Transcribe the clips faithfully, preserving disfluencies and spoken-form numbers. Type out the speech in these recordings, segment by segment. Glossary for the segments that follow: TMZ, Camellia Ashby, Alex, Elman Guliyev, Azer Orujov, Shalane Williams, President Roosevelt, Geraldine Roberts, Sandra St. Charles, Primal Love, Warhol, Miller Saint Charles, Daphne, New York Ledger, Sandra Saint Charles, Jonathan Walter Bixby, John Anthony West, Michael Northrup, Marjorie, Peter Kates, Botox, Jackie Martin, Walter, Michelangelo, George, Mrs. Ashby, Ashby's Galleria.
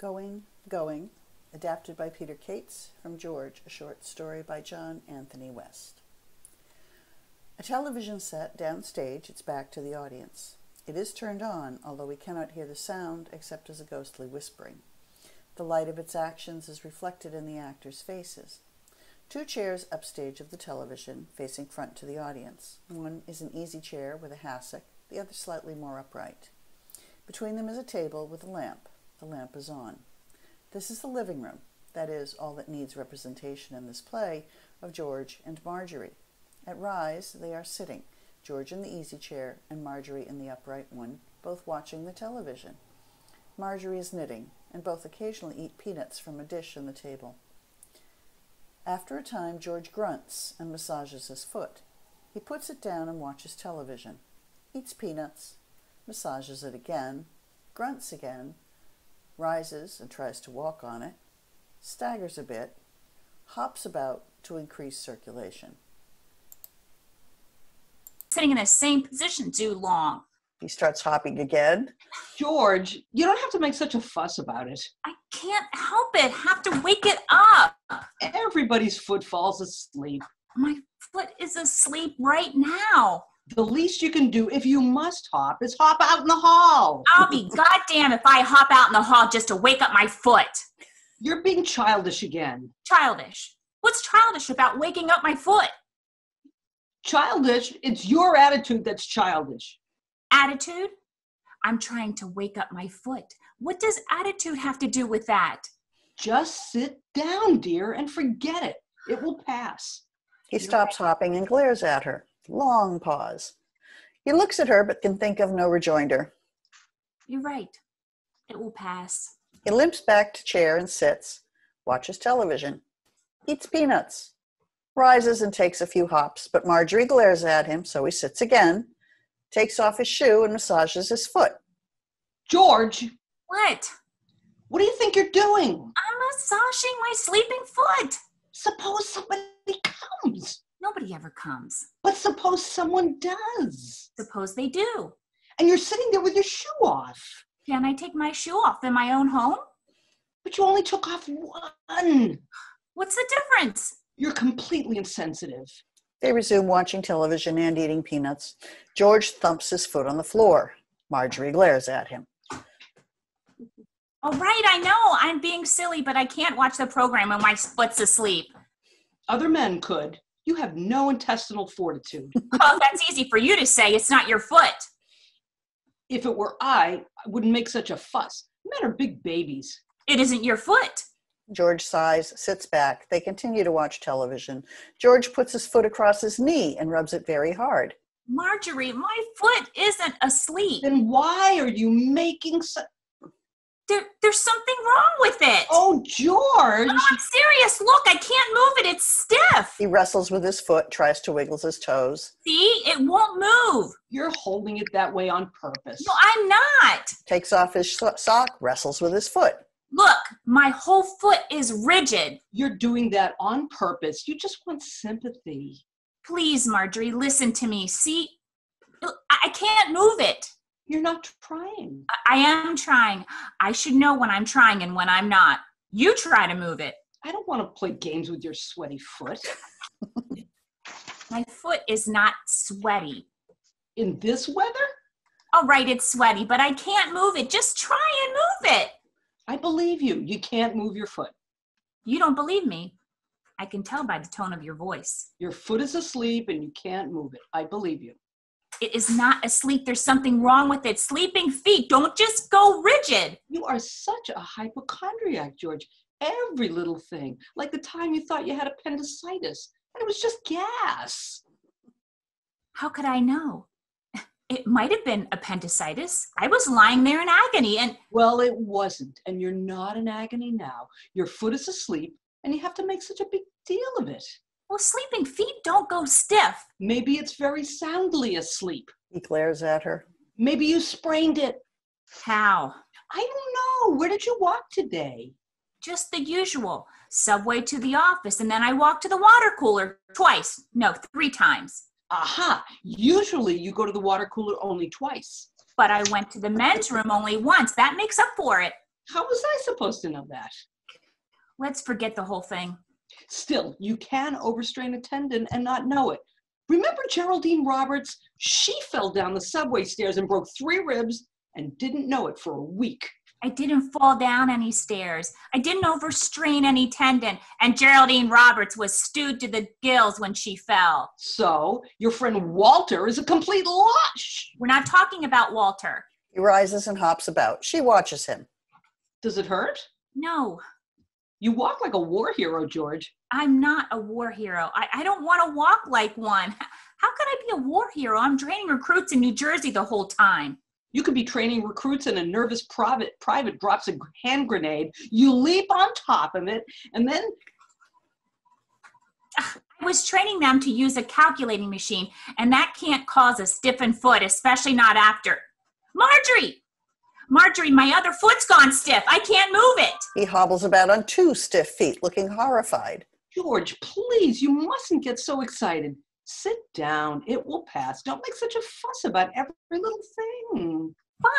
Going, Going, adapted by Peter Kates from George, a short story by John Anthony West. A television set downstage, its back to the audience. It is turned on, although we cannot hear the sound except as a ghostly whispering. The light of its actions is reflected in the actors' faces. Two chairs upstage of the television, facing front to the audience. One is an easy chair with a hassock, the other slightly more upright. Between them is a table with a lamp. The lamp is on. This is the living room, that is, all that needs representation in this play, of George and Marjorie. At Rise, they are sitting, George in the easy chair and Marjorie in the upright one, both watching the television. Marjorie is knitting, and both occasionally eat peanuts from a dish on the table. After a time, George grunts and massages his foot. He puts it down and watches television, eats peanuts, massages it again, grunts again, rises and tries to walk on it, staggers a bit, hops about to increase circulation. Sitting in the same position too long. He starts hopping again. George, you don't have to make such a fuss about it. I can't help it. Have to wake it up. Everybody's foot falls asleep. My foot is asleep right now. The least you can do, if you must hop, is hop out in the hall. I'll be goddamn if I hop out in the hall just to wake up my foot. You're being childish again. Childish? What's childish about waking up my foot? Childish? It's your attitude that's childish. Attitude? I'm trying to wake up my foot. What does attitude have to do with that? Just sit down, dear, and forget it. It will pass. He You're stops right. hopping and glares at her. Long pause. He looks at her but can think of no rejoinder. You're right. It will pass. He limps back to chair and sits, watches television, eats peanuts, rises and takes a few hops, but Marjorie glares at him, so he sits again, takes off his shoe and massages his foot. George! What? What do you think you're doing? I'm massaging my sleeping foot. Suppose somebody comes. Nobody ever comes. But suppose someone does. Suppose they do. And you're sitting there with your shoe off. Can I take my shoe off in my own home? But you only took off one. What's the difference? You're completely insensitive. They resume watching television and eating peanuts. George thumps his foot on the floor. Marjorie glares at him. All right, I know. I'm being silly, but I can't watch the program when my foot's asleep. Other men could. You have no intestinal fortitude. Oh, that's easy for you to say. It's not your foot. If it were I, I wouldn't make such a fuss. Men are big babies. It isn't your foot. George sighs, sits back. They continue to watch television. George puts his foot across his knee and rubs it very hard. Marjorie, my foot isn't asleep. Then why are you making such... There, there's something wrong with it. Oh, George. No, I'm serious. Look, I can't move it. It's stiff. He wrestles with his foot, tries to wiggle his toes. See? It won't move. You're holding it that way on purpose. No, I'm not. Takes off his so- sock, wrestles with his foot. Look, my whole foot is rigid. You're doing that on purpose. You just want sympathy. Please, Marjorie, listen to me. See? I can't move it. You're not trying. I am trying. I should know when I'm trying and when I'm not. You try to move it. I don't want to play games with your sweaty foot. My foot is not sweaty. In this weather? All right, it's sweaty, but I can't move it. Just try and move it. I believe you. You can't move your foot. You don't believe me. I can tell by the tone of your voice. Your foot is asleep and you can't move it. I believe you. It is not asleep. There's something wrong with it. Sleeping feet don't just go rigid. You are such a hypochondriac, George. Every little thing. Like the time you thought you had appendicitis, and it was just gas. How could I know? It might have been appendicitis. I was lying there in agony and... Well, it wasn't, and you're not in agony now. Your foot is asleep, and you have to make such a big deal of it. Well, sleeping feet don't go stiff. Maybe it's very soundly asleep. He glares at her. Maybe you sprained it. How? I don't know. Where did you walk today? Just the usual. Subway to the office, and then I walked to the water cooler twice. No, three times. Aha. Usually you go to the water cooler only twice. But I went to the men's room only once. That makes up for it. How was I supposed to know that? Let's forget the whole thing. Still, you can overstrain a tendon and not know it. Remember Geraldine Roberts? She fell down the subway stairs and broke three ribs and didn't know it for a week. I didn't fall down any stairs. I didn't overstrain any tendon. And Geraldine Roberts was stewed to the gills when she fell. So your friend Walter is a complete lush. We're not talking about Walter. He rises and hops about. She watches him. Does it hurt? No. You walk like a war hero, George. I'm not a war hero. I, I don't want to walk like one. How could I be a war hero? I'm training recruits in New Jersey the whole time. You could be training recruits and a nervous private, private drops a hand grenade. You leap on top of it, and then... I was training them to use a calculating machine, and that can't cause a stiffened foot, especially not after. Marjorie! Marjorie, my other foot's gone stiff. I can't move it. He hobbles about on two stiff feet, looking horrified. George, please, you mustn't get so excited. Sit down. It will pass. Don't make such a fuss about every little thing.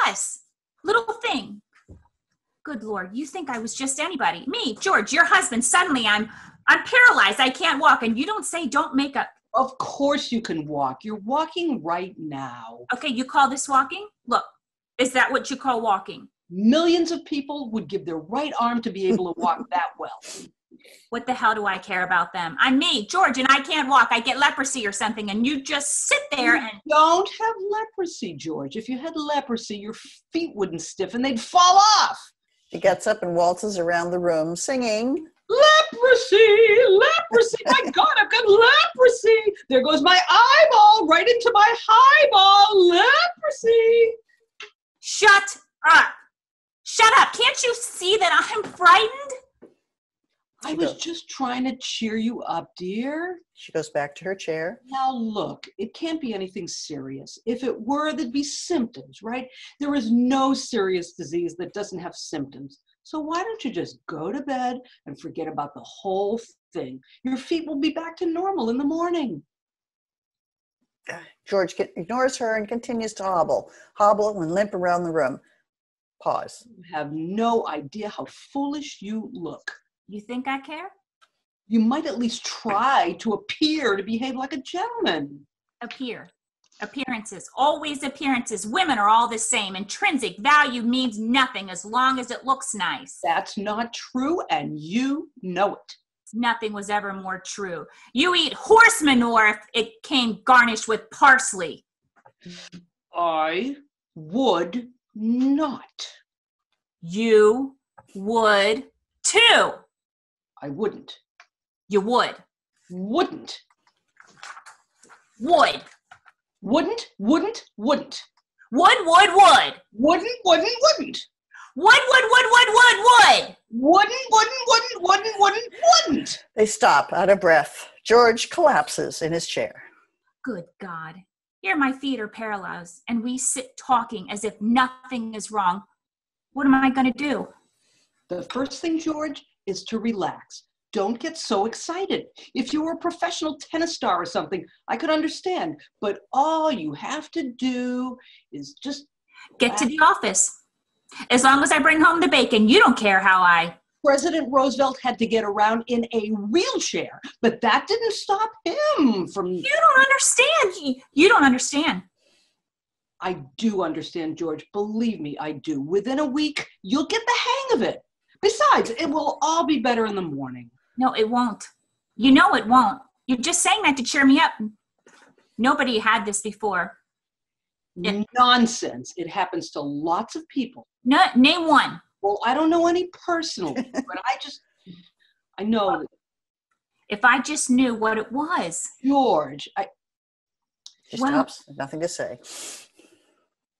Fuss? Little thing? Good Lord, you think I was just anybody. Me, George, your husband. Suddenly I'm I'm paralyzed. I can't walk. And you don't say don't make a... Of course you can walk. You're walking right now. Okay, you call this walking? Look, is that what you call walking? Millions of people would give their right arm to be able to walk that well. What the hell do I care about them? I'm me, George, and I can't walk. I get leprosy or something, and you just sit there and... You don't have leprosy, George. If you had leprosy, your feet wouldn't stiffen. They'd fall off. She gets up and waltzes around the room, singing... Leprosy! Leprosy! My God, I've got leprosy! There goes my eyeball right into my highball! Leprosy! Shut up! Shut up! Can't you see that I'm frightened? I was just trying to cheer you up, dear. She goes back to her chair. Now look, it can't be anything serious. If it were, there'd be symptoms, right? There is no serious disease that doesn't have symptoms. So why don't you just go to bed and forget about the whole thing? Your feet will be back to normal in the morning. George ignores her and continues to hobble, hobble and limp around the room. Pause. You have no idea how foolish you look. You think I care? You might at least try to appear to behave like a gentleman. Appear. Appearances. Always appearances. Women are all the same. Intrinsic value means nothing as long as it looks nice. That's not true, and you know it. Nothing was ever more true. You eat horse manure if it came garnished with parsley. I would not. You would too. I wouldn't. You would. Wouldn't. Would. Wouldn't, wouldn't, wouldn't. Would, would, would. Wouldn't, wouldn't, wouldn't. Would, would, would, would, would, would. Wouldn't, wouldn't, wouldn't, wouldn't, wouldn't, wouldn't. They stop, out of breath. George collapses in his chair. Good God. Here my feet are paralyzed, and we sit talking as if nothing is wrong. What am I going to do? The first thing, George, is to relax. Don't get so excited. If you were a professional tennis star or something, I could understand. But all you have to do is just... Get to the office. As long as I bring home the bacon, you don't care how I... President Roosevelt had to get around in a wheelchair, but that didn't stop him from... You don't understand. You don't understand. I do understand, George. Believe me, I do. Within a week, you'll get the hang of it. Besides, it will all be better in the morning. No, it won't. You know it won't. You're just saying that to cheer me up. Nobody had this before. It, Nonsense. It happens to lots of people. No, name one. Well, I don't know any personally, but I just, I know. If I just knew what it was. George, I. She well, stops. Nothing to say.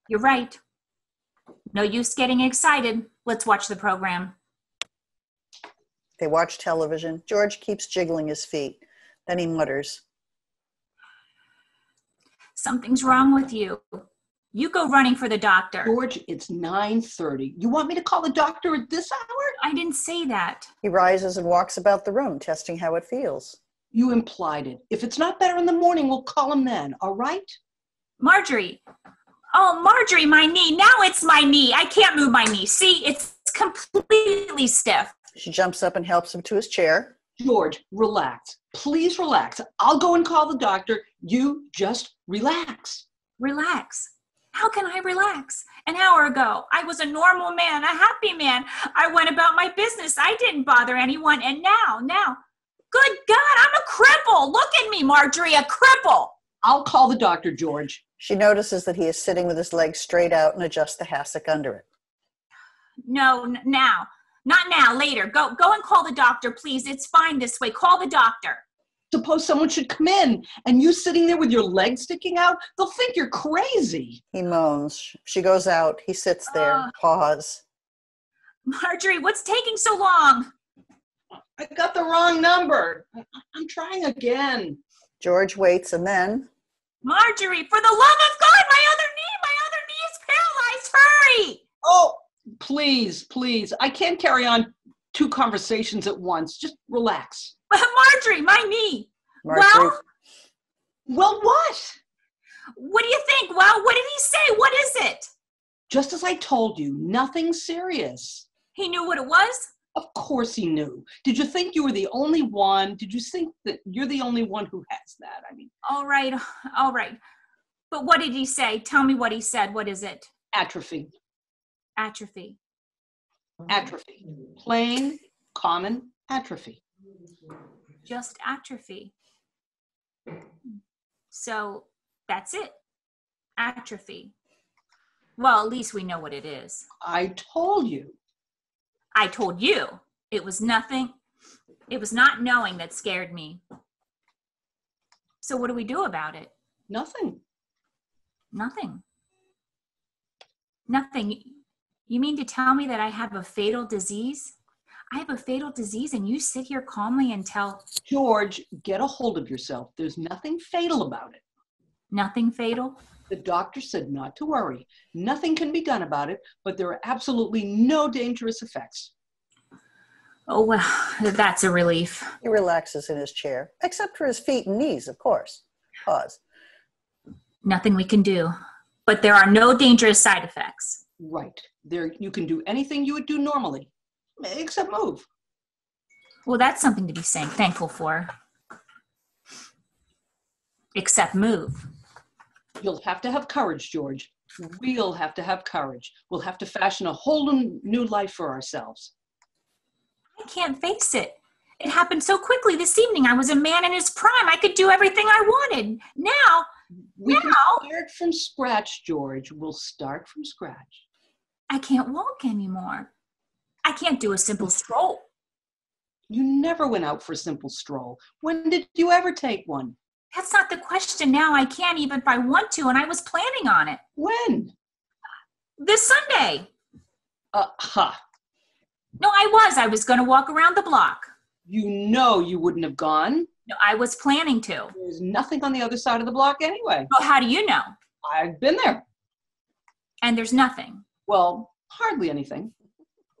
You're right. No use getting excited. Let's watch the program. They watch television. George keeps jiggling his feet. Then he mutters. Something's wrong with you. You go running for the doctor. George, it's nine thirty. You want me to call the doctor at this hour? I didn't say that. He rises and walks about the room, testing how it feels. You implied it. If it's not better in the morning, we'll call him then, all right? Marjorie. Oh, Marjorie, my knee. Now it's my knee. I can't move my knee. See, it's completely stiff. She jumps up and helps him to his chair. George, relax. Please relax. I'll go and call the doctor. You just relax. Relax. How can I relax? An hour ago, I was a normal man, a happy man. I went about my business. I didn't bother anyone. And now, now, good God, I'm a cripple. Look at me, Marjorie, a cripple. I'll call the doctor, George. She notices that he is sitting with his legs straight out and adjusts the hassock under it. No, n- now. Not now, later. Go, go and call the doctor, please. It's fine this way. Call the doctor. Suppose someone should come in, and you sitting there with your leg sticking out? They'll think you're crazy. He moans. She goes out. He sits there. Uh, pause. Marjorie, what's taking so long? I got the wrong number. I'm trying again. George waits, and then... Marjorie, for the love of God, my other knee! My other knee is paralyzed! Hurry! Oh, please, please. I can't carry on two conversations at once. Just relax. Marjorie, my knee. Marjorie. Well, well, what? What do you think? Well, what did he say? What is it? Just as I told you, nothing serious. He knew what it was? Of course he knew. Did you think you were the only one? Did you think that you're the only one who has that? I mean. All right. All right. But what did he say? Tell me what he said. What is it? Atrophy. Atrophy. Atrophy. Plain, common atrophy. Just atrophy. So that's it. Atrophy. Well, at least we know what it is. I told you. I told you. It was nothing. It was not knowing that scared me. So what do we do about it? Nothing. Nothing. Nothing. You mean to tell me that I have a fatal disease? I have a fatal disease and you sit here calmly and tell... George, get a hold of yourself. There's nothing fatal about it. Nothing fatal? The doctor said not to worry. Nothing can be done about it, but there are absolutely no dangerous effects. Oh, well, that's a relief. He relaxes in his chair, except for his feet and knees, of course. Pause. Nothing we can do, but there are no dangerous side effects. Right. There, you can do anything you would do normally, except move. Well, that's something to be saying, thankful for. Except move. You'll have to have courage, George. We'll have to have courage. We'll have to fashion a whole new life for ourselves. I can't face it. It happened so quickly this evening. I was a man in his prime. I could do everything I wanted. Now, we now... We can start from scratch, George. We'll start from scratch. I can't walk anymore. I can't do a simple stroll. You never went out for a simple stroll. When did you ever take one? That's not the question now. I can't even if I want to, and I was planning on it. When? This Sunday. Uh-huh. No, I was. I was going to walk around the block. You know you wouldn't have gone. No, I was planning to. There's nothing on the other side of the block anyway. Well, how do you know? I've been there. And there's nothing. Well, hardly anything.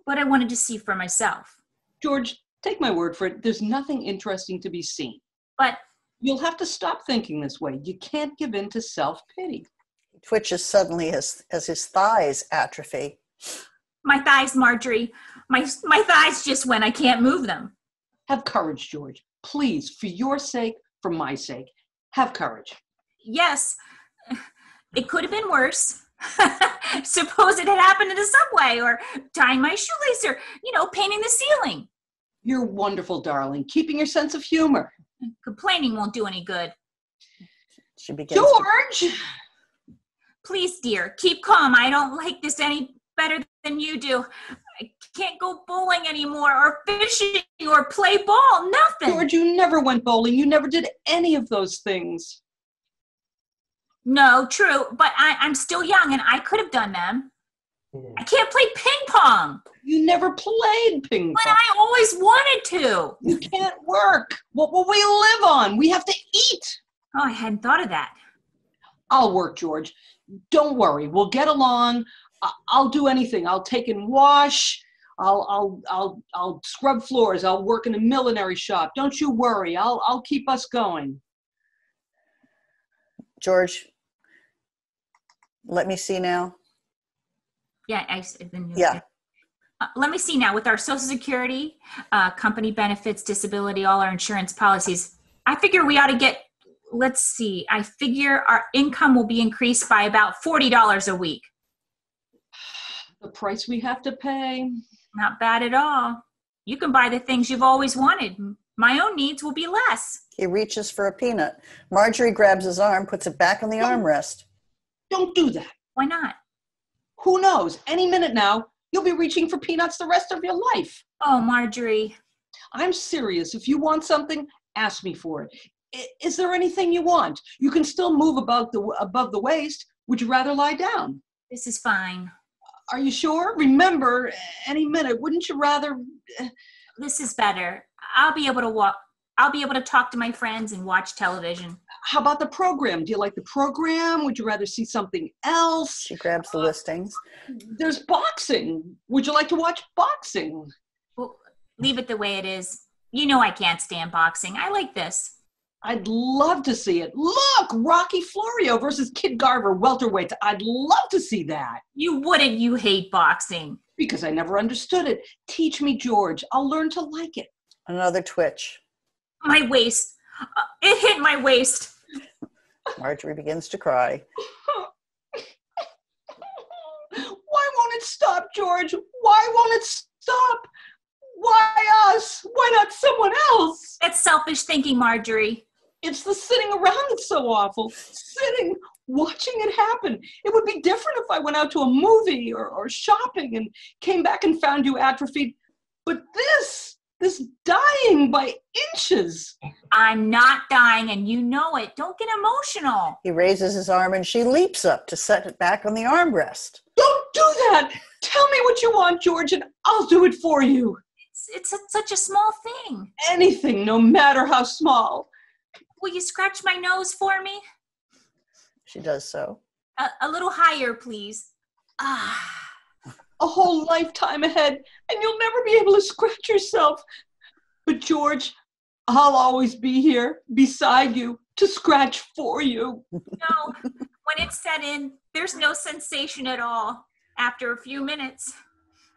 But I wanted to see for myself. George, take my word for it. There's nothing interesting to be seen. But... You'll have to stop thinking this way. You can't give in to self-pity. He twitches suddenly as, as his thighs atrophy. My thighs, Marjorie. My, my thighs just went. I can't move them. Have courage, George. Please, for your sake, for my sake, have courage. Yes, it could have been worse. Suppose it had happened in the subway or tying my shoelace or, you know, painting the ceiling. You're wonderful, darling. Keeping your sense of humor. Complaining won't do any good. She begins George! To... Please, dear, keep calm. I don't like this any better than you do. I can't go bowling anymore or fishing or play ball, nothing. George, you never went bowling. You never did any of those things. No, true, but I, I'm still young and I could have done them. I can't play ping pong. You never played ping pong. But I always wanted to. You can't work. What will we live on? We have to eat. Oh, I hadn't thought of that. I'll work, George. Don't worry. We'll get along. I'll do anything. I'll take and wash. I'll I'll I'll I'll scrub floors. I'll work in a millinery shop. Don't you worry. I'll I'll keep us going. George, let me see now. Yeah, I, then yeah. let me see now, with our Social Security, uh, company benefits, disability, all our insurance policies, I figure we ought to get, let's see, I figure our income will be increased by about forty dollars a week. The price we have to pay. Not bad at all. You can buy the things you've always wanted. My own needs will be less. He reaches for a peanut. Marjorie grabs his arm, puts it back on the don't, armrest. Don't do that. Why not? Who knows? Any minute now, you'll be reaching for peanuts the rest of your life. Oh, Marjorie. I'm serious. If you want something, ask me for it. I- is there anything you want? You can still move above the, above the waist. Would you rather lie down? This is fine. Are you sure? Remember, any minute, wouldn't you rather... This is better. I'll be able to walk. I'll be able to talk to my friends and watch television. How about the program? Do you like the program? Would you rather see something else? She grabs the uh, listings. There's boxing. Would you like to watch boxing? Well, leave it the way it is. You know I can't stand boxing. I like this. I'd love to see it. Look, Rocky Florio versus Kid Garver, welterweights. I'd love to see that. You wouldn't. You hate boxing. Because I never understood it. Teach me, George. I'll learn to like it. Another twitch. My waist. Uh, it hit my waist. Marjorie begins to cry. Why won't it stop, George? Why won't it stop? Why us? Why not someone else? That's selfish thinking, Marjorie. It's the sitting around that's so awful. Sitting, watching it happen. It would be different if I went out to a movie or, or shopping and came back and found you atrophied. But this... This dying by inches. I'm not dying, and you know it. Don't get emotional. He raises his arm, and she leaps up to set it back on the armrest. Don't do that. Tell me what you want, George, and I'll do it for you. It's, it's a, such a small thing. Anything, no matter how small. Will you scratch my nose for me? She does so. A, a little higher, please. Ah. A whole lifetime ahead, and you'll never be able to scratch yourself. But George, I'll always be here beside you to scratch for you. No, when it's set in, there's no sensation at all after a few minutes.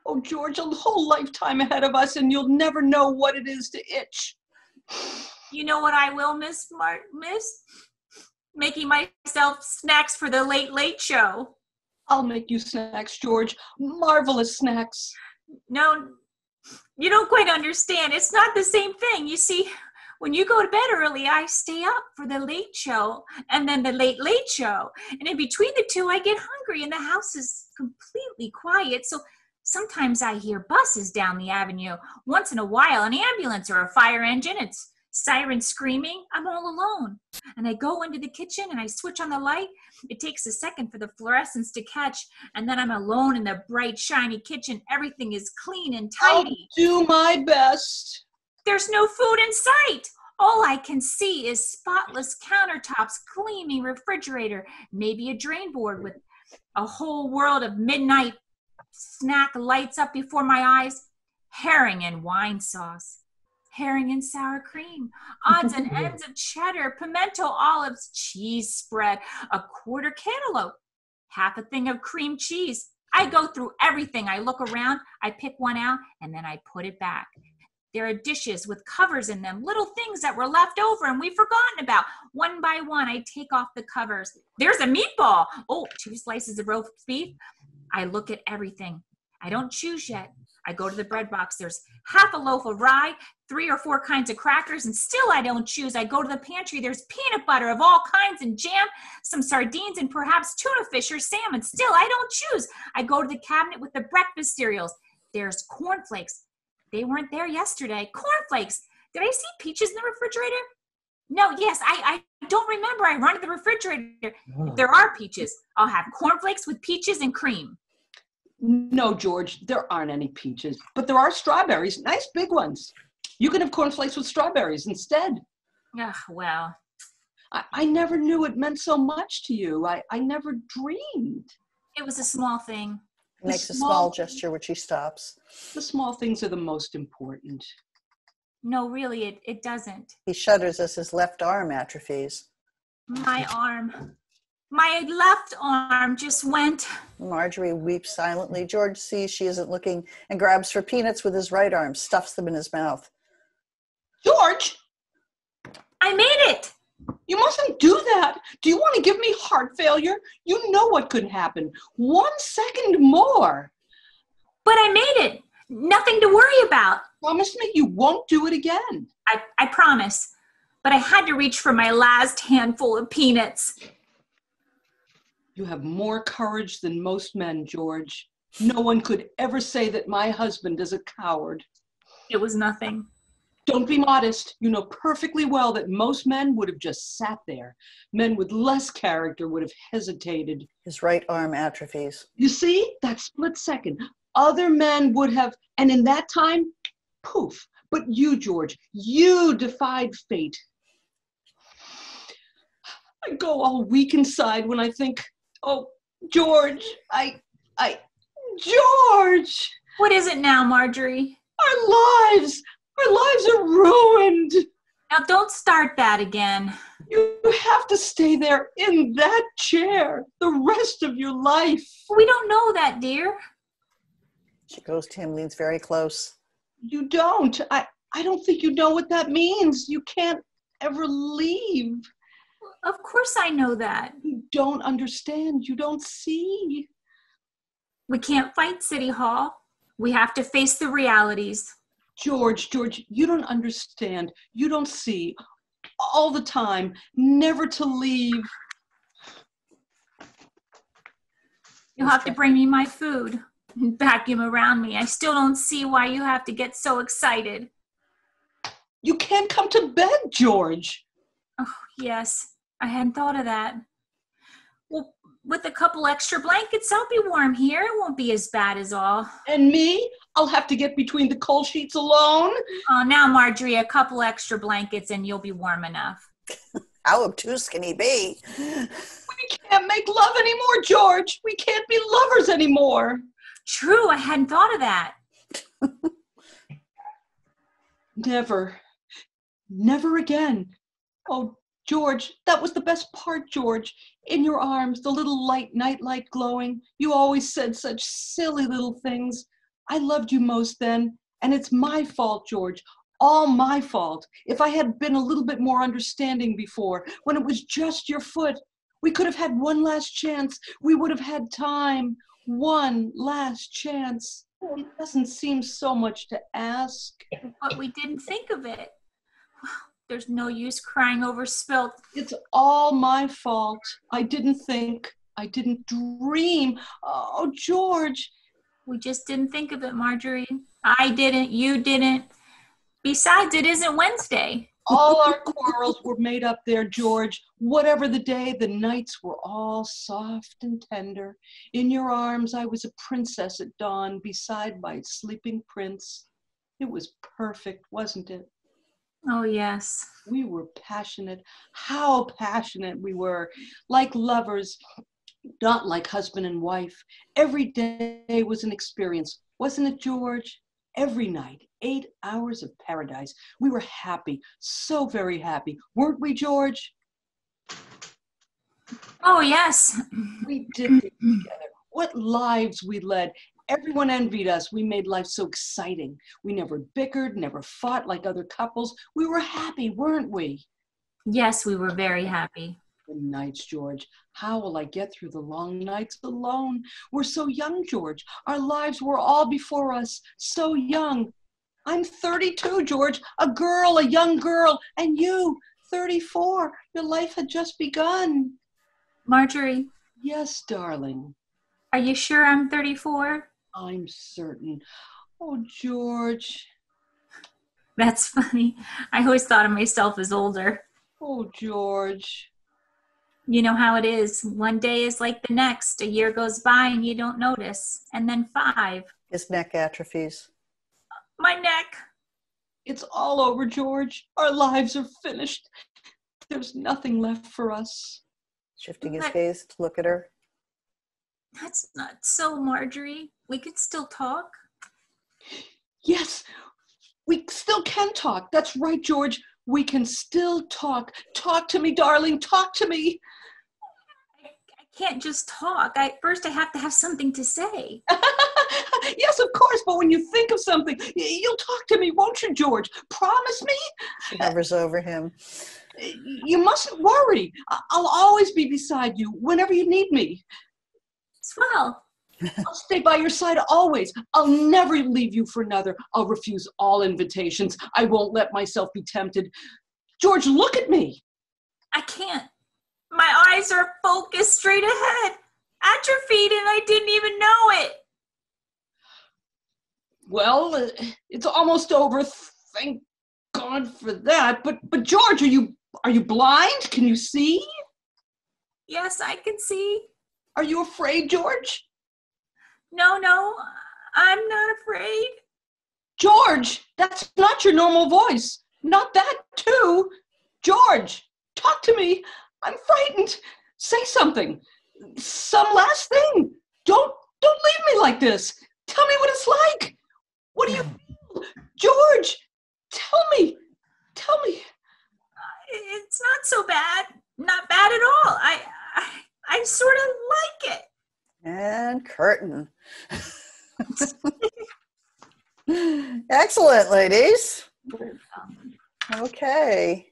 Oh, George, a whole lifetime ahead of us, and you'll never know what it is to itch. You know what I will miss, Mart? Miss? Making myself snacks for the Late Late Show. I'll make you snacks, George. Marvelous snacks. No, you don't quite understand. It's not the same thing. You see, when you go to bed early, I stay up for the late show and then the late, late show. And in between the two, I get hungry and the house is completely quiet. So sometimes I hear buses down the avenue. Once in a while, an ambulance or a fire engine. It's sirens screaming. I'm all alone. And I go into the kitchen and I switch on the light. It takes a second for the fluorescence to catch, and then I'm alone in the bright, shiny kitchen. Everything is clean and tidy. I'll do my best. There's no food in sight. All I can see is spotless countertops, gleaming refrigerator, maybe a drain board with a whole world of midnight snack lights up before my eyes. Herring and wine sauce. Herring and sour cream, odds and ends of cheddar, pimento olives, cheese spread, a quarter cantaloupe, half a thing of cream cheese. I go through everything. I look around, I pick one out, and then I put it back. There are dishes with covers in them, little things that were left over and we've forgotten about. One by one, I take off the covers. There's a meatball. Oh, two slices of roast beef. I look at everything. I don't choose yet. I go to the bread box. There's half a loaf of rye, three or four kinds of crackers, and still I don't choose. I go to the pantry. There's peanut butter of all kinds and jam, some sardines, and perhaps tuna fish or salmon. Still, I don't choose. I go to the cabinet with the breakfast cereals. There's cornflakes. They weren't there yesterday. Cornflakes. Did I see peaches in the refrigerator? No, yes, I, I don't remember. I run to the refrigerator. If there are peaches, I'll have cornflakes with peaches and cream. No, George, there aren't any peaches, but there are strawberries, nice big ones. You can have cornflakes with strawberries instead. Ah, oh, well. I, I never knew it meant so much to you. I, I never dreamed. It was a small thing. He makes a small gesture when she stops. The small things are the most important. No, really, it, it doesn't. He shudders as his left arm atrophies. My arm. My left arm just went. Marjorie weeps silently. George sees she isn't looking and grabs for peanuts with his right arm, stuffs them in his mouth. George! I made it! You mustn't do that. Do you want to give me heart failure? You know what could happen. One second more. But I made it. Nothing to worry about. Promise me you won't do it again. I, I promise. But I had to reach for my last handful of peanuts. You have more courage than most men, George. No one could ever say that my husband is a coward. It was nothing. Don't be modest. You know perfectly well that most men would have just sat there. Men with less character would have hesitated. His right arm atrophies. You see, that split second. Other men would have, and in that time, poof. But you, George, you defied fate. I go all weak inside when I think, oh, George, I, I, George. What is it now, Marjorie? Our lives. Our lives are ruined. Now, don't start that again. You have to stay there in that chair the rest of your life. We don't know that, dear. She goes to him, leans very close. You don't. I, I don't think you know what that means. You can't ever leave. Of course I know that. You don't understand. You don't see. We can't fight City Hall. We have to face the realities. George, George, you don't understand. You don't see. All the time. Never to leave. You'll have to bring me my food and vacuum around me. I still don't see why you have to get so excited. You can't come to bed, George. Oh, yes. I hadn't thought of that. Well, with a couple extra blankets, I'll be warm here. It won't be as bad as all. And me? I'll have to get between the coal sheets alone. Oh, now, Marjorie, a couple extra blankets and you'll be warm enough. How obtuse can he be? We can't make love anymore, George. We can't be lovers anymore. True, I hadn't thought of that. Never. Never again. Oh, George, that was the best part, George. In your arms, the little light, night light glowing. You always said such silly little things. I loved you most then, and it's my fault, George, all my fault. If I had been a little bit more understanding before, when it was just your foot, we could have had one last chance. We would have had time, one last chance. Well, it doesn't seem so much to ask. But we didn't think of it. There's no use crying over spilt. It's all my fault. I didn't think. I didn't dream. Oh, George. We just didn't think of it, Marjorie. I didn't. You didn't. Besides, it isn't Wednesday. All our quarrels were made up there, George. Whatever the day, the nights were all soft and tender. In your arms, I was a princess at dawn beside my sleeping prince. It was perfect, wasn't it? Oh, yes. We were passionate. How passionate we were. Like lovers, not like husband and wife. Every day was an experience. Wasn't it, George? Every night, eight hours of paradise. We were happy. So very happy. Weren't we, George? Oh, yes. We did it together. What lives we led. Everyone envied us. We made life so exciting. We never bickered, never fought like other couples. We were happy, weren't we? Yes, we were very happy. Good nights, George. How will I get through the long nights alone? We're so young, George. Our lives were all before us, so young. I'm thirty-two, George, a girl, a young girl, and you, thirty-four. Your life had just begun. Marjorie. Yes, darling. Are you sure I'm thirty-four? I'm certain. Oh, George. That's funny. I always thought of myself as older. Oh, George. You know how it is. One day is like the next. A year goes by and you don't notice. And then five. His neck atrophies. My neck. It's all over, George. Our lives are finished. There's nothing left for us. Shifting his gaze to look at her. That's not so, Marjorie. We could still talk. Yes, we still can talk. That's right, George. We can still talk. Talk to me, darling. Talk to me. can't just talk. I first I have to have something to say. Yes, of course. But when you think of something, you'll talk to me, won't you, George? Promise me? She hovers over him. You mustn't worry. I'll always be beside you whenever you need me. Swell. I'll stay by your side always. I'll never leave you for another. I'll refuse all invitations. I won't let myself be tempted. George, look at me. I can't. My eyes are focused straight ahead. Atrophied, and I didn't even know it. Well, it's almost over. Thank God for that. But but George, are you are you blind? Can you see? Yes, I can see. Are you afraid, George? No, no, I'm not afraid. George, that's not your normal voice. Not that too. George, talk to me. I'm frightened. Say something. Some last thing. Don't don't leave me like this. Tell me what it's like. What do you feel? George, tell me. Tell me. It's not so bad. Not bad at all. I I, I sort of like it. And curtain. Excellent, ladies. Okay.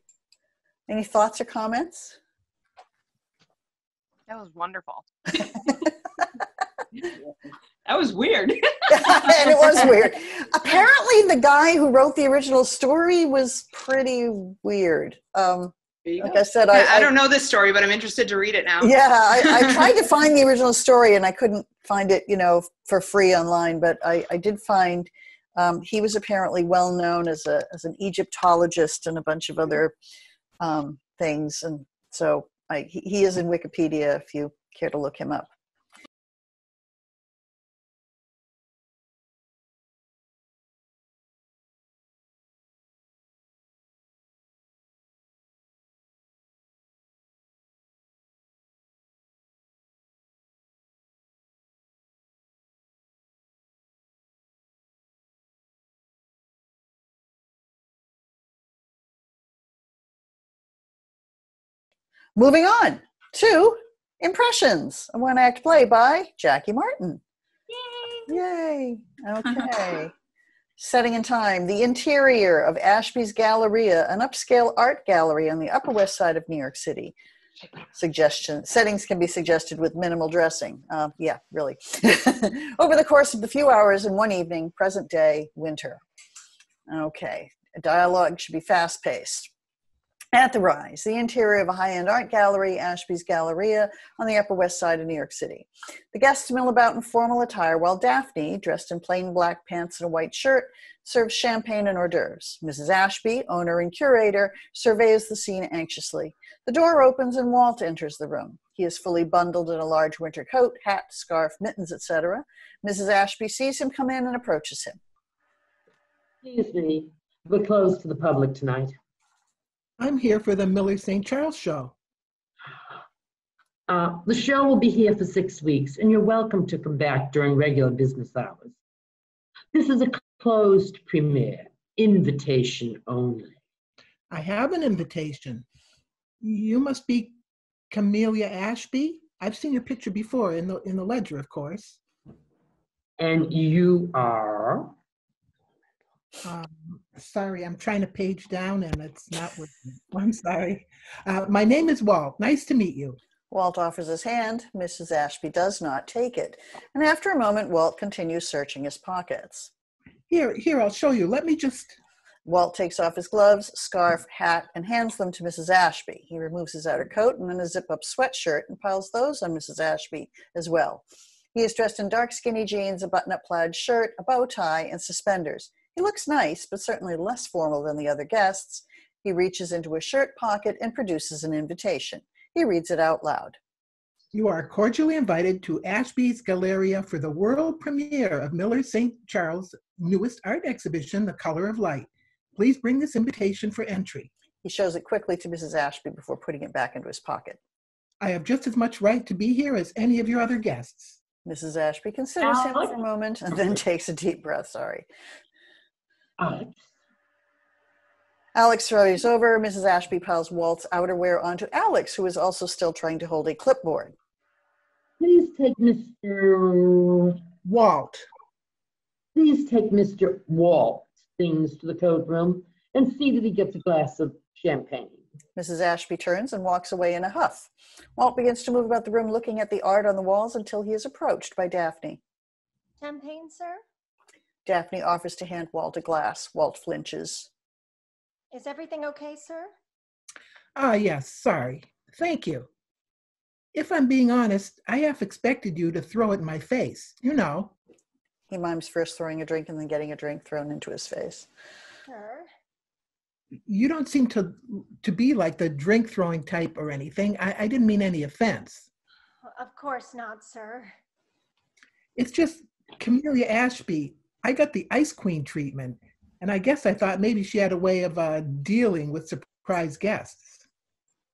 Any thoughts or comments? That was wonderful. That was weird. And it was weird. Apparently the guy who wrote the original story was pretty weird. Um, like I said, I, I don't know this story, but I'm interested to read it now. Yeah, I, I tried to find the original story and I couldn't find it, you know, for free online, but I, I did find um, he was apparently well known as a as an Egyptologist and a bunch of other um, things. And so I, he is in Wikipedia if you care to look him up. Moving on to Impressions, a one-act play by Jackie Martin. Yay! Yay! Okay. Setting and time. The interior of Ashby's Galleria, an upscale art gallery on the Upper West Side of New York City. Suggestion. Settings can be suggested with minimal dressing. Uh, yeah, really. Over the course of the few hours in one evening, present day, winter. Okay. A dialogue should be fast-paced. At the Rise, the interior of a high-end art gallery, Ashby's Galleria, on the Upper West Side of New York City. The guests mill about in formal attire while Daphne, dressed in plain black pants and a white shirt, serves champagne and hors d'oeuvres. Missus Ashby, owner and curator, surveys the scene anxiously. The door opens and Walt enters the room. He is fully bundled in a large winter coat, hat, scarf, mittens, et cetera. Missus Ashby sees him come in and approaches him. Excuse me, we're closed to the public tonight. I'm here for the Miller Saint Charles show. Uh, the show will be here for six weeks, and you're welcome to come back during regular business hours. This is a closed premiere, invitation only. I have an invitation. You must be Camellia Ashby. I've seen your picture before in the in the Ledger, of course. And you are? Um, sorry, I'm trying to page down and it's not working. I'm sorry. Uh, my name is Walt. Nice to meet you. Walt offers his hand. Missus Ashby does not take it. And after a moment, Walt continues searching his pockets. Here, here, I'll show you. Let me just... Walt takes off his gloves, scarf, hat, and hands them to Missus Ashby. He removes his outer coat and then a zip-up sweatshirt and piles those on Missus Ashby as well. He is dressed in dark skinny jeans, a button-up plaid shirt, a bow tie, and suspenders. He looks nice, but certainly less formal than the other guests. He reaches into his shirt pocket and produces an invitation. He reads it out loud. You are cordially invited to Ashby's Galleria for the world premiere of Miller Saint Charles' newest art exhibition, The Color of Light. Please bring this invitation for entry. He shows it quickly to Missus Ashby before putting it back into his pocket. I have just as much right to be here as any of your other guests. Missus Ashby considers him for a moment and then takes a deep breath. Sorry. Alex. Alex throws over. Missus Ashby piles Walt's outerwear onto Alex, who is also still trying to hold a clipboard. Please take Mister Walt. Please take Mister Walt things to the code room and see that he gets a glass of champagne. Missus Ashby turns and walks away in a huff. Walt begins to move about the room, looking at the art on the walls until he is approached by Daphne. Champagne, sir? Daphne offers to hand Walt a glass. Walt flinches. Is everything okay, sir? Ah, yes, sorry. Thank you. If I'm being honest, I half expected you to throw it in my face, you know. He mimes first throwing a drink and then getting a drink thrown into his face. Sure. You don't seem to to be like the drink-throwing type or anything. I, I didn't mean any offense. Of course not, sir. It's just Camellia Ashby. I got the Ice Queen treatment, and I guess I thought maybe she had a way of uh, dealing with surprise guests.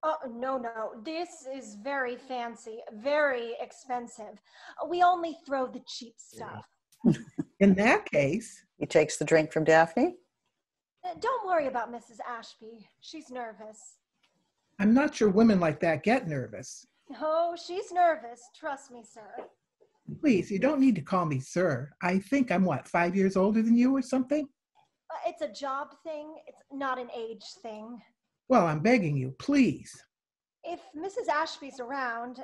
Oh, no, no. This is very fancy, very expensive. We only throw the cheap stuff. In that case... He takes the drink from Daphne. Don't worry about Missus Ashby. She's nervous. I'm not sure women like that get nervous. Oh, she's nervous. Trust me, sir. Please, you don't need to call me sir. I think I'm, what, five years older than you or something? Uh, it's a job thing. It's not an age thing. Well, I'm begging you, please. If Missus Ashby's around...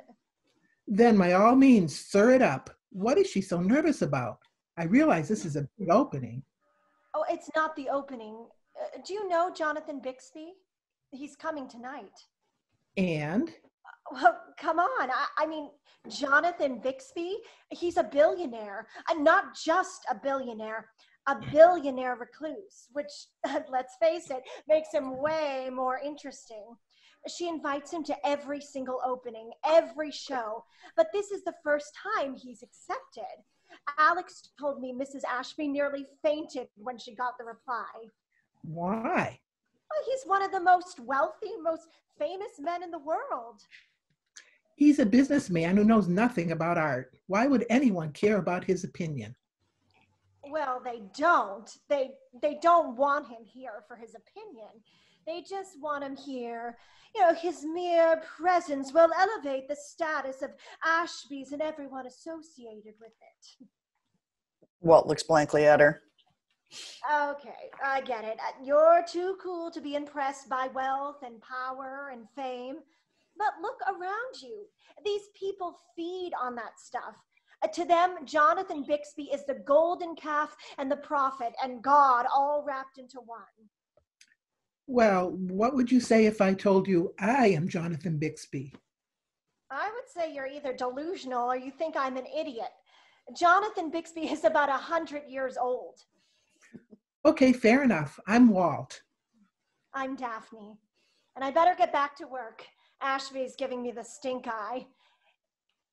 Then, by all means, sir it up. What is she so nervous about? I realize this is a big opening. Oh, it's not the opening. Uh, do you know Jonathan Bixby? He's coming tonight. And? Well, come on. I, I mean, Jonathan Bixby, he's a billionaire. Uh, not just a billionaire, a billionaire recluse, which, let's face it, makes him way more interesting. She invites him to every single opening, every show. But this is the first time he's accepted. Alex told me Missus Ashby nearly fainted when she got the reply. Why? Well, he's one of the most wealthy, most famous men in the world. He's a businessman who knows nothing about art. Why would anyone care about his opinion? Well, they don't. They, they don't want him here for his opinion. They just want him here. You know, his mere presence will elevate the status of Ashby's and everyone associated with it. Walt looks blankly at her. Okay, I get it. You're too cool to be impressed by wealth and power and fame. But look around you. These people feed on that stuff. Uh, to them, Jonathan Bixby is the golden calf and the prophet and God all wrapped into one. Well, what would you say if I told you I am Jonathan Bixby? I would say you're either delusional or you think I'm an idiot. Jonathan Bixby is about one hundred years old. Okay, fair enough. I'm Walt. I'm Daphne. And I better get back to work. Ashby's giving me the stink eye.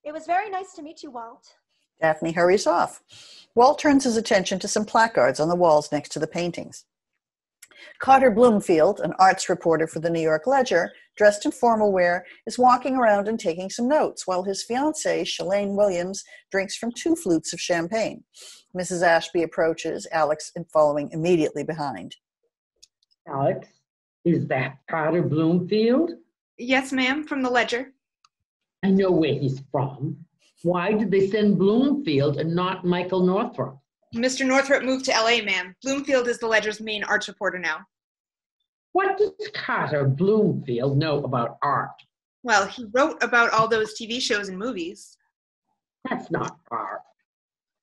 It was very nice to meet you, Walt. Daphne hurries off. Walt turns his attention to some placards on the walls next to the paintings. Carter Bloomfield, an arts reporter for the New York Ledger, dressed in formal wear, is walking around and taking some notes, while his fiancée, Shalane Williams, drinks from two flutes of champagne. Missus Ashby approaches, Alex following immediately behind. Alex, is that Carter Bloomfield? Yes, ma'am, from the Ledger. I know where he's from. Why did they send Bloomfield and not Michael Northrup? Mister Northrup moved to L A, ma'am. Bloomfield is the Ledger's main arts reporter now. What does Carter Bloomfield know about art? Well, he wrote about all those T V shows and movies. That's not art.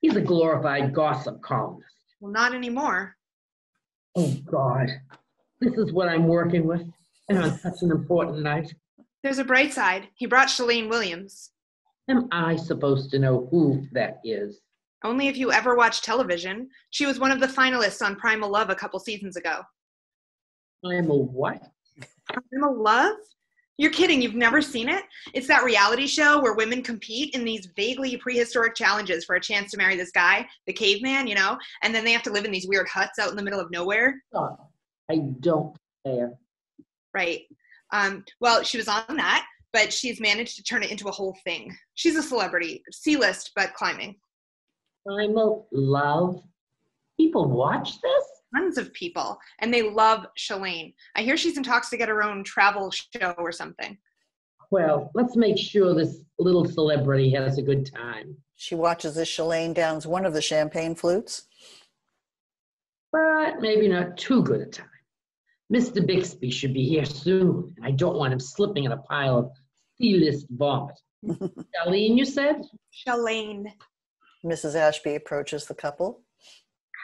He's a glorified gossip columnist. Well, not anymore. Oh, God. This is what I'm working with, and on such an important night. There's a bright side. He brought Shalane Williams. Am I supposed to know who that is? Only if you ever watch television. She was one of the finalists on Primal Love a couple seasons ago. Primal what? Primal Love? You're kidding, you've never seen it? It's that reality show where women compete in these vaguely prehistoric challenges for a chance to marry this guy, the caveman, you know, and then they have to live in these weird huts out in the middle of nowhere. Oh, I don't care. Right. Um, well, she was on that, but she's managed to turn it into a whole thing. She's a celebrity, C-list, but climbing. Primal Love? People watch this? Tons of people. And they love Shalane. I hear she's in talks to get her own travel show or something. well, let's make sure this little celebrity has a good time. She watches as Shalane downs one of the champagne flutes. But maybe not too good a time. Mister Bixby should be here soon, and I don't want him slipping in a pile of C-list vomit. Shalane, you said? Shalane. Missus Ashby approaches the couple.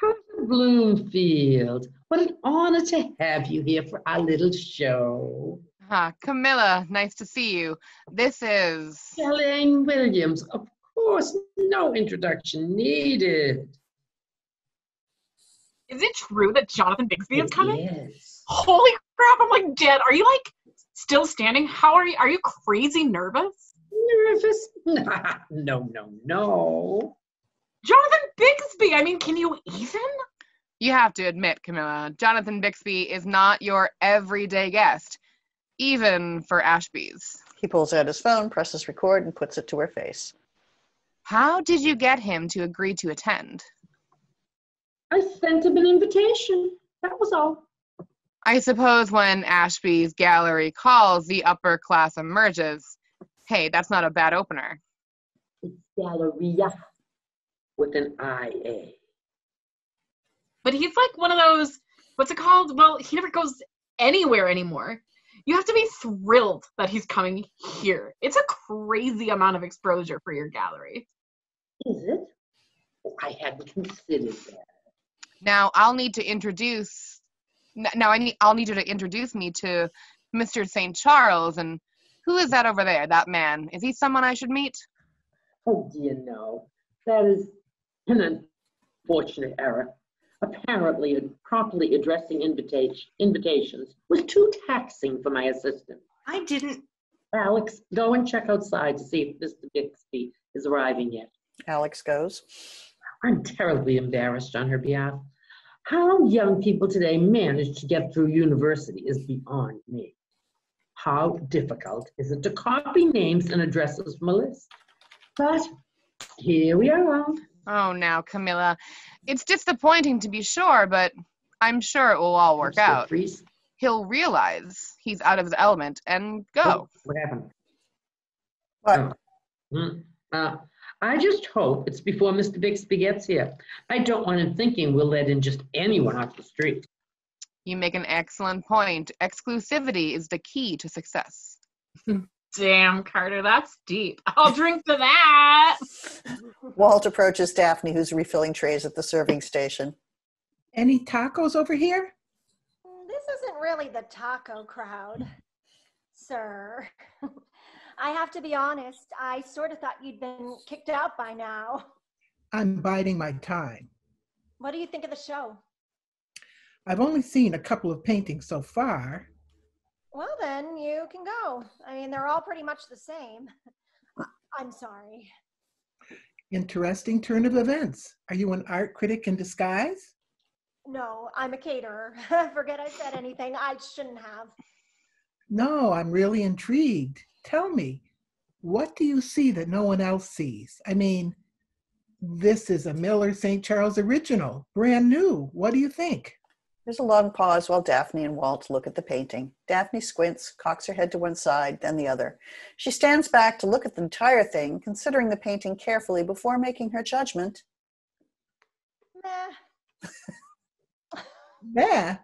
Carter Bloomfield, what an honor to have you here for our little show. Ah, Camilla, nice to see you. This is... Shalane Williams, of course, no introduction needed. Is it true that Jonathan Bixby is coming? Yes. Holy crap, I'm like dead. Are you like still standing? How are you? Are you crazy nervous? Nervous? Nah, no, no, no. Jonathan Bixby, I mean, can you even? You have to admit, Camilla, Jonathan Bixby is not your everyday guest, even for Ashby's. He pulls out his phone, presses record, and puts it to her face. How did you get him to agree to attend? I sent him an invitation. That was all. I suppose when Ashby's gallery calls, the upper class emerges. Hey, that's not a bad opener. It's Galleria with an I A. But he's like one of those, what's it called? Well, he never goes anywhere anymore. You have to be thrilled that he's coming here. It's a crazy amount of exposure for your gallery. Is it? I hadn't considered that. Now I'll need to introduce. Now I need. I'll need you to introduce me to Mister Saint Charles. And who is that over there? That man. Is he someone I should meet? Oh dear, no. That is an unfortunate error. Apparently, properly addressing invitation invitations was too taxing for my assistant. I didn't. Alex, go and check outside to see if Mister Bixby is arriving yet. Alex goes. I'm terribly embarrassed on her behalf. How young people today manage to get through university is beyond me. How difficult is it to copy names and addresses from a list? But here we are. Oh, now, Camilla. It's disappointing to be sure, but I'm sure it will all work out. Freeze. He'll realize he's out of his element and go. Oh, what happened? What? Oh. Uh, I just hope it's before Mister Bixby gets here. I don't want him thinking we'll let in just anyone off the street. You make an excellent point. Exclusivity is the key to success. Damn, Carter, that's deep. I'll drink to that. Walt approaches Daphne, who's refilling trays at the serving station. Any tacos over here? This isn't really the taco crowd, sir. I have to be honest, I sort of thought you'd been kicked out by now. I'm biding my time. What do you think of the show? I've only seen a couple of paintings so far. Well then, you can go. I mean, they're all pretty much the same. I'm sorry. Interesting turn of events. Are you an art critic in disguise? No, I'm a caterer. Forget I said anything. I shouldn't have. No, I'm really intrigued. Tell me, what do you see that no one else sees? I mean, this is a Miller Saint Charles original, brand new. What do you think? There's a long pause while Daphne and Walt look at the painting. Daphne squints, cocks her head to one side, then the other. She stands back to look at the entire thing, considering the painting carefully before making her judgment. Meh. Meh?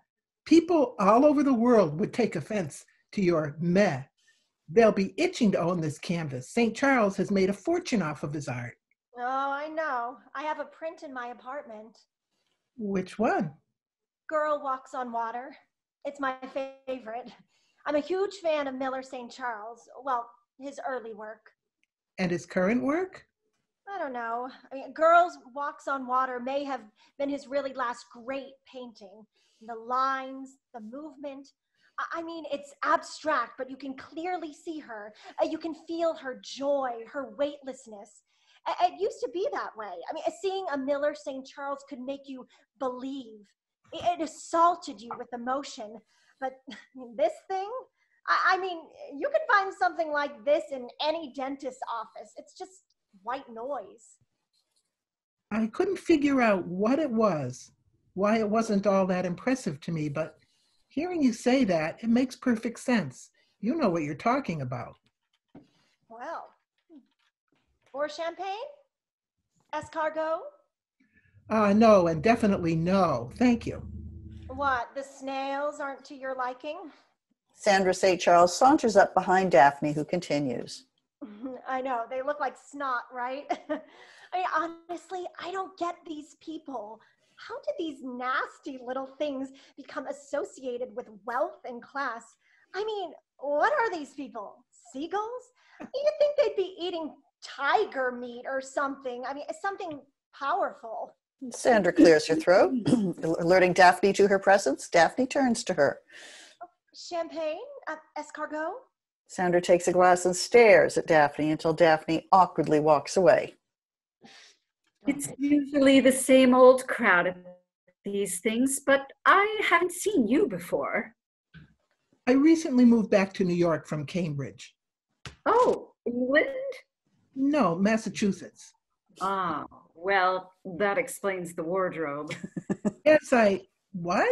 People all over the world would take offense to your meh. They'll be itching to own this canvas. Saint Charles has made a fortune off of his art. Oh, I know. I have a print in my apartment. Which one? Girl Walks on Water. It's my favorite. I'm a huge fan of Miller Saint Charles. Well, his early work. And his current work? I don't know. I mean, Girl Walks on Water may have been his really last great painting. The lines, the movement, I mean, it's abstract, but you can clearly see her. Uh, you can feel her joy, her weightlessness. I it used to be that way. I mean, seeing a Miller Saint Charles could make you believe. It, it assaulted you with emotion. But I mean, this thing, I, I mean, you can find something like this in any dentist's office. It's just white noise. I couldn't figure out what it was, why it wasn't all that impressive to me, but hearing you say that, it makes perfect sense. You know what you're talking about. Wow. Or champagne? Escargot? Uh, no, and definitely no. Thank you. What, the snails aren't to your liking? Sandra Saint Charles saunters up behind Daphne, who continues. I know, they look like snot, right? I mean, honestly, I don't get these people. How do these nasty little things become associated with wealth and class? I mean, what are these people? Seagulls? You'd think they'd be eating tiger meat or something. I mean, something powerful. Sandra clears her throat, alerting Daphne to her presence. Daphne turns to her. Champagne? Uh, escargot? Sandra takes a glass and stares at Daphne until Daphne awkwardly walks away. It's usually the same old crowd of these things, but I haven't seen you before. I recently moved back to New York from Cambridge. Oh, England? No, Massachusetts. Ah, well, that explains the wardrobe. Yes, I... What?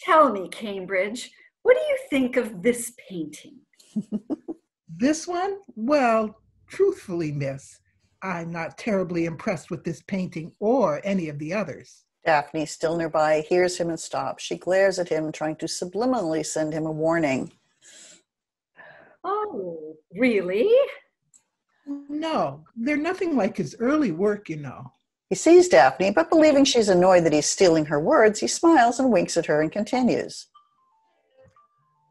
Tell me, Cambridge, what do you think of this painting? This one? Well, truthfully, miss, I'm not terribly impressed with this painting or any of the others. Daphne, still nearby, hears him and stops. She glares at him, trying to subliminally send him a warning. Oh, really? No, they're nothing like his early work, you know. He sees Daphne, but believing she's annoyed that he's stealing her words, he smiles and winks at her and continues.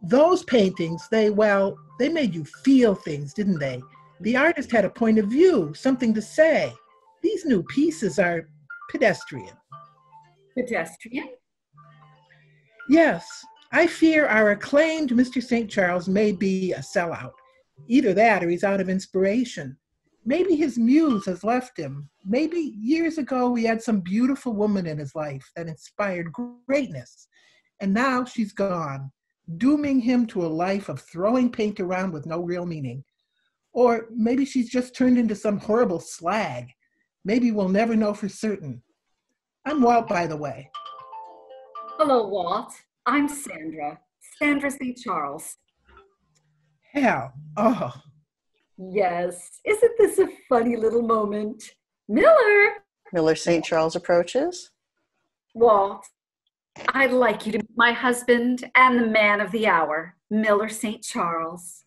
Those paintings, they, well, they made you feel things, didn't they? The artist had a point of view, something to say. These new pieces are pedestrian. Pedestrian? Yes. I fear our acclaimed Mister Saint Charles may be a sellout. Either that or he's out of inspiration. Maybe his muse has left him. Maybe years ago we had some beautiful woman in his life that inspired greatness. And now she's gone, dooming him to a life of throwing paint around with no real meaning. Or maybe she's just turned into some horrible slag. Maybe we'll never know for certain. I'm Walt, by the way. Hello, Walt. I'm Sandra. Sandra Saint Charles. Hell, oh. Yes, isn't this a funny little moment? Miller! Miller Saint Charles approaches. Walt, I'd like you to meet my husband and the man of the hour, Miller Saint Charles.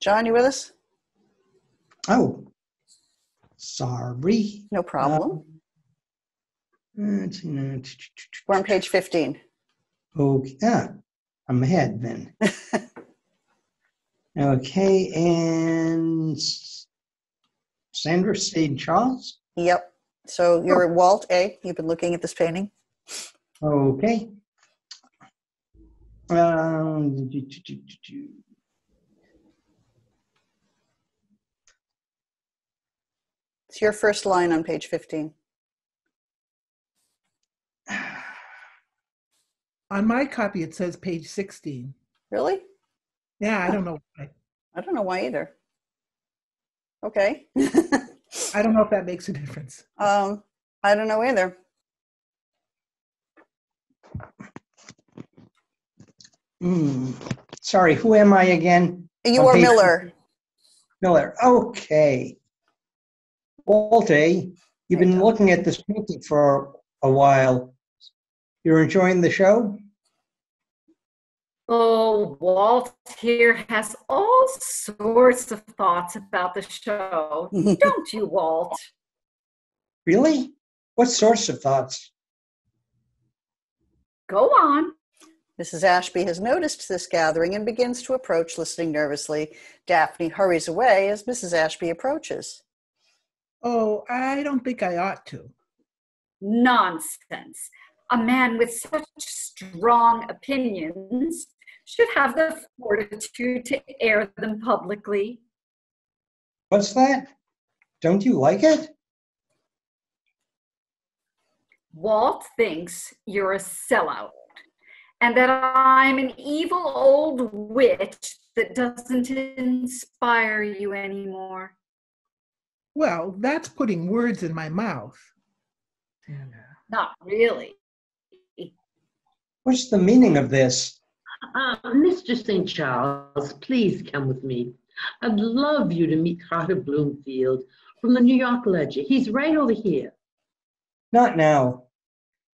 John, you with us? Oh, sorry. No problem. Um, We're on page fifteen. Okay, ah, I'm ahead then. Okay, and Sandra Saint Charles? Yep. So you're oh. at Walt A. You've been looking at this painting. Okay. Um, do, do, do, do. It's your first line on page fifteen. On my copy, it says page sixteen. Really? Yeah, I don't know why. I don't know why either. Okay. I don't know if that makes a difference. Um, I don't know either. Mm. Sorry, who am I again? You are Miller. Miller, okay. Walter, you've been looking at this painting for a while. You're enjoying the show? Oh, Walt here has all sorts of thoughts about the show. Don't you, Walt? Really? What sorts of thoughts? Go on. Missus Ashby has noticed this gathering and begins to approach, listening nervously. Daphne hurries away as Missus Ashby approaches. Oh, I don't think I ought to. Nonsense. A man with such strong opinions should have the fortitude to air them publicly. What's that? Don't you like it? Walt thinks you're a sellout and that I'm an evil old witch that doesn't inspire you anymore. Well, that's putting words in my mouth. Not really. What's the meaning of this? Uh, Mister Saint Charles, please come with me. I'd love you to meet Carter Bloomfield from the New York Ledger. He's right over here. Not now.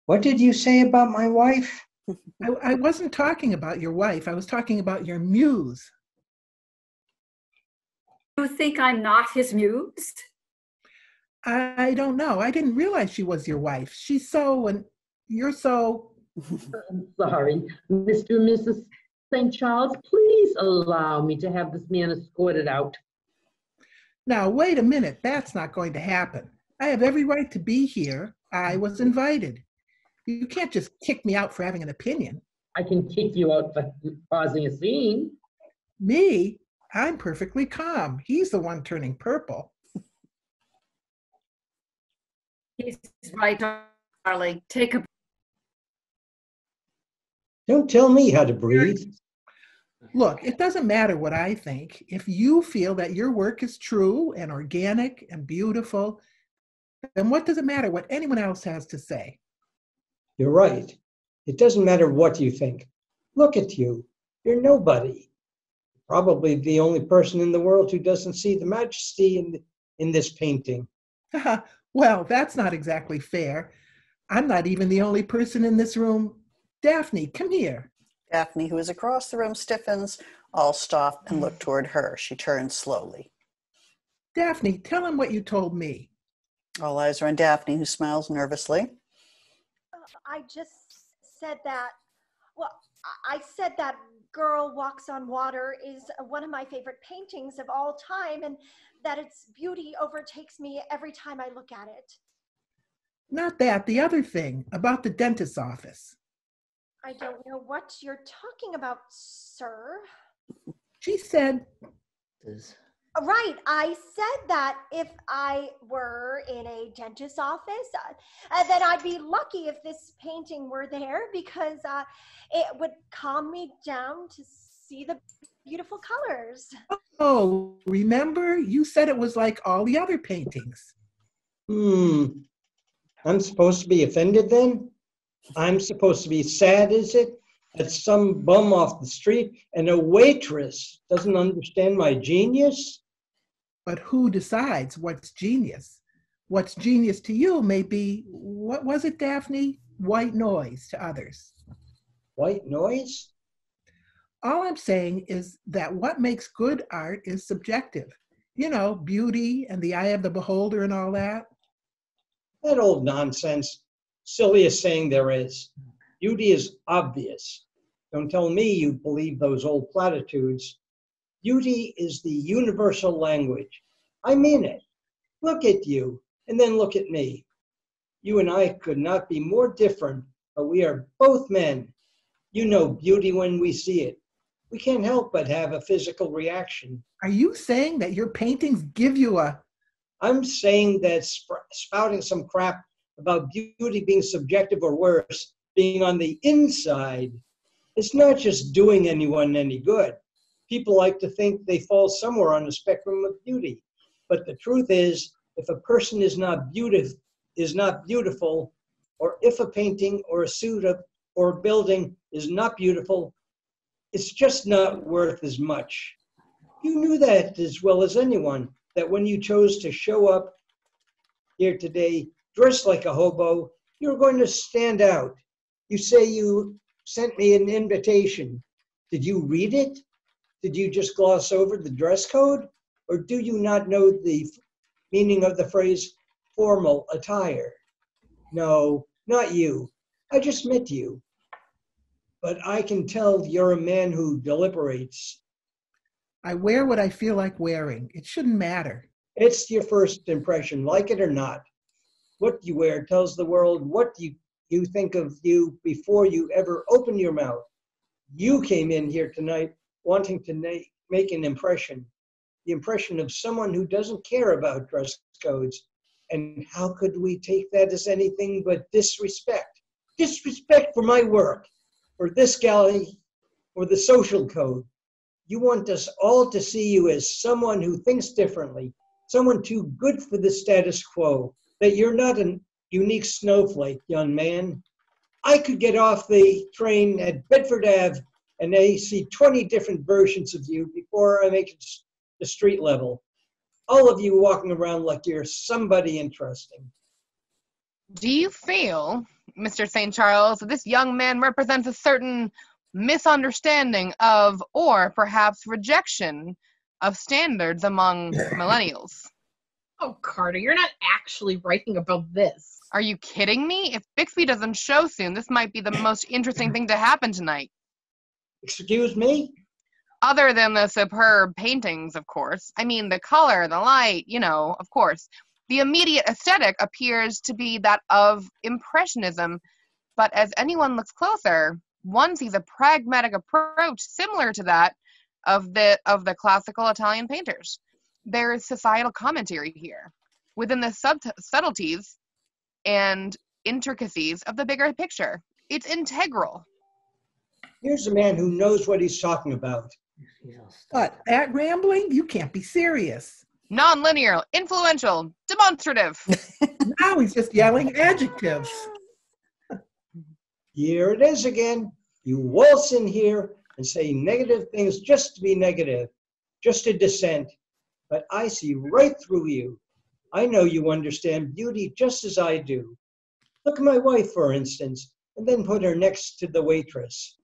What did you say about my wife? I, I wasn't talking about your wife. I was talking about your muse. You think I'm not his muse? I, I don't know. I didn't realize she was your wife. She's so, and you're so... I'm sorry, Mister and Missus Saint Charles, please allow me to have this man escorted out. Now, wait a minute. That's not going to happen. I have every right to be here. I was invited. You can't just kick me out for having an opinion. I can kick you out for causing a scene. Me? I'm perfectly calm. He's the one turning purple. He's right, darling. Take a... Don't tell me how to breathe. Look, it doesn't matter what I think. If you feel that your work is true and organic and beautiful, then what does it matter what anyone else has to say? You're right. It doesn't matter what you think. Look at you. You're nobody. Probably the only person in the world who doesn't see the majesty in, in this painting. Well, that's not exactly fair. I'm not even the only person in this room. Daphne, come here. Daphne, who is across the room, stiffens. All stop and look toward her. She turns slowly. Daphne, tell him what you told me. All eyes are on Daphne, who smiles nervously. I just said that, well, I said that Girl Walks on Water is one of my favorite paintings of all time, and that its beauty overtakes me every time I look at it. Not that, the other thing, about the dentist's office. I don't know what you're talking about, sir. She said... Right, I said that if I were in a dentist's office, uh, that I'd be lucky if this painting were there, because uh, it would calm me down to see the beautiful colors. Oh, remember? You said it was like all the other paintings. Hmm. I'm supposed to be offended then? I'm supposed to be sad, is it, that some bum off the street and a waitress doesn't understand my genius? But who decides what's genius? What's genius to you may be, what was it, Daphne? White noise to others. White noise? All I'm saying is that what makes good art is subjective. You know, beauty and the eye of the beholder and all that. That old nonsense. Silliest saying there is. Beauty is obvious. Don't tell me you believe those old platitudes. Beauty is the universal language. I mean it. Look at you, and then look at me. You and I could not be more different, but we are both men. You know beauty when we see it. We can't help but have a physical reaction. Are you saying that your paintings give you a... I'm saying that sp- spouting some crap about beauty being subjective or worse, being on the inside, it's not just doing anyone any good. People like to think they fall somewhere on the spectrum of beauty. But the truth is, if a person is not beautiful, is not beautiful, or if a painting or a suit of, or a building is not beautiful, it's just not worth as much. You knew that as well as anyone, that when you chose to show up here today, dressed like a hobo, you're going to stand out. You say you sent me an invitation. Did you read it? Did you just gloss over the dress code? Or do you not know the f- meaning of the phrase formal attire? No, not you. I just met you. But I can tell you're a man who deliberates. I wear what I feel like wearing. It shouldn't matter. It's your first impression, like it or not. What you wear tells the world what you, you think of you before you ever open your mouth. You came in here tonight wanting to na- make an impression, the impression of someone who doesn't care about dress codes. And how could we take that as anything but disrespect? Disrespect for my work, for this gallery, or the social code. You want us all to see you as someone who thinks differently, someone too good for the status quo. That you're not a unique snowflake, young man. I could get off the train at Bedford Avenue and they see twenty different versions of you before I make it the street level. All of you walking around like you're somebody interesting. Do you feel, Mister Saint Charles, that this young man represents a certain misunderstanding of, or perhaps rejection of, standards among millennials? Oh, Carter, you're not actually writing about this. Are you kidding me? If Bixby doesn't show soon, this might be the most interesting thing to happen tonight. Excuse me? Other than the superb paintings, of course. I mean, the color, the light, you know, of course. The immediate aesthetic appears to be that of Impressionism, but as anyone looks closer, one sees a pragmatic approach similar to that of the, of the classical Italian painters. There is societal commentary here within the sub subtleties and intricacies of the bigger picture. It's integral. Here's a man who knows what he's talking about. But at rambling, you can't be serious. Non-linear, influential, demonstrative. Now he's just yelling adjectives. Here it is again. You waltz in here and say negative things just to be negative, just to dissent. But I see right through you. I know you understand beauty just as I do. Look at my wife, for instance, and then put her next to the waitress.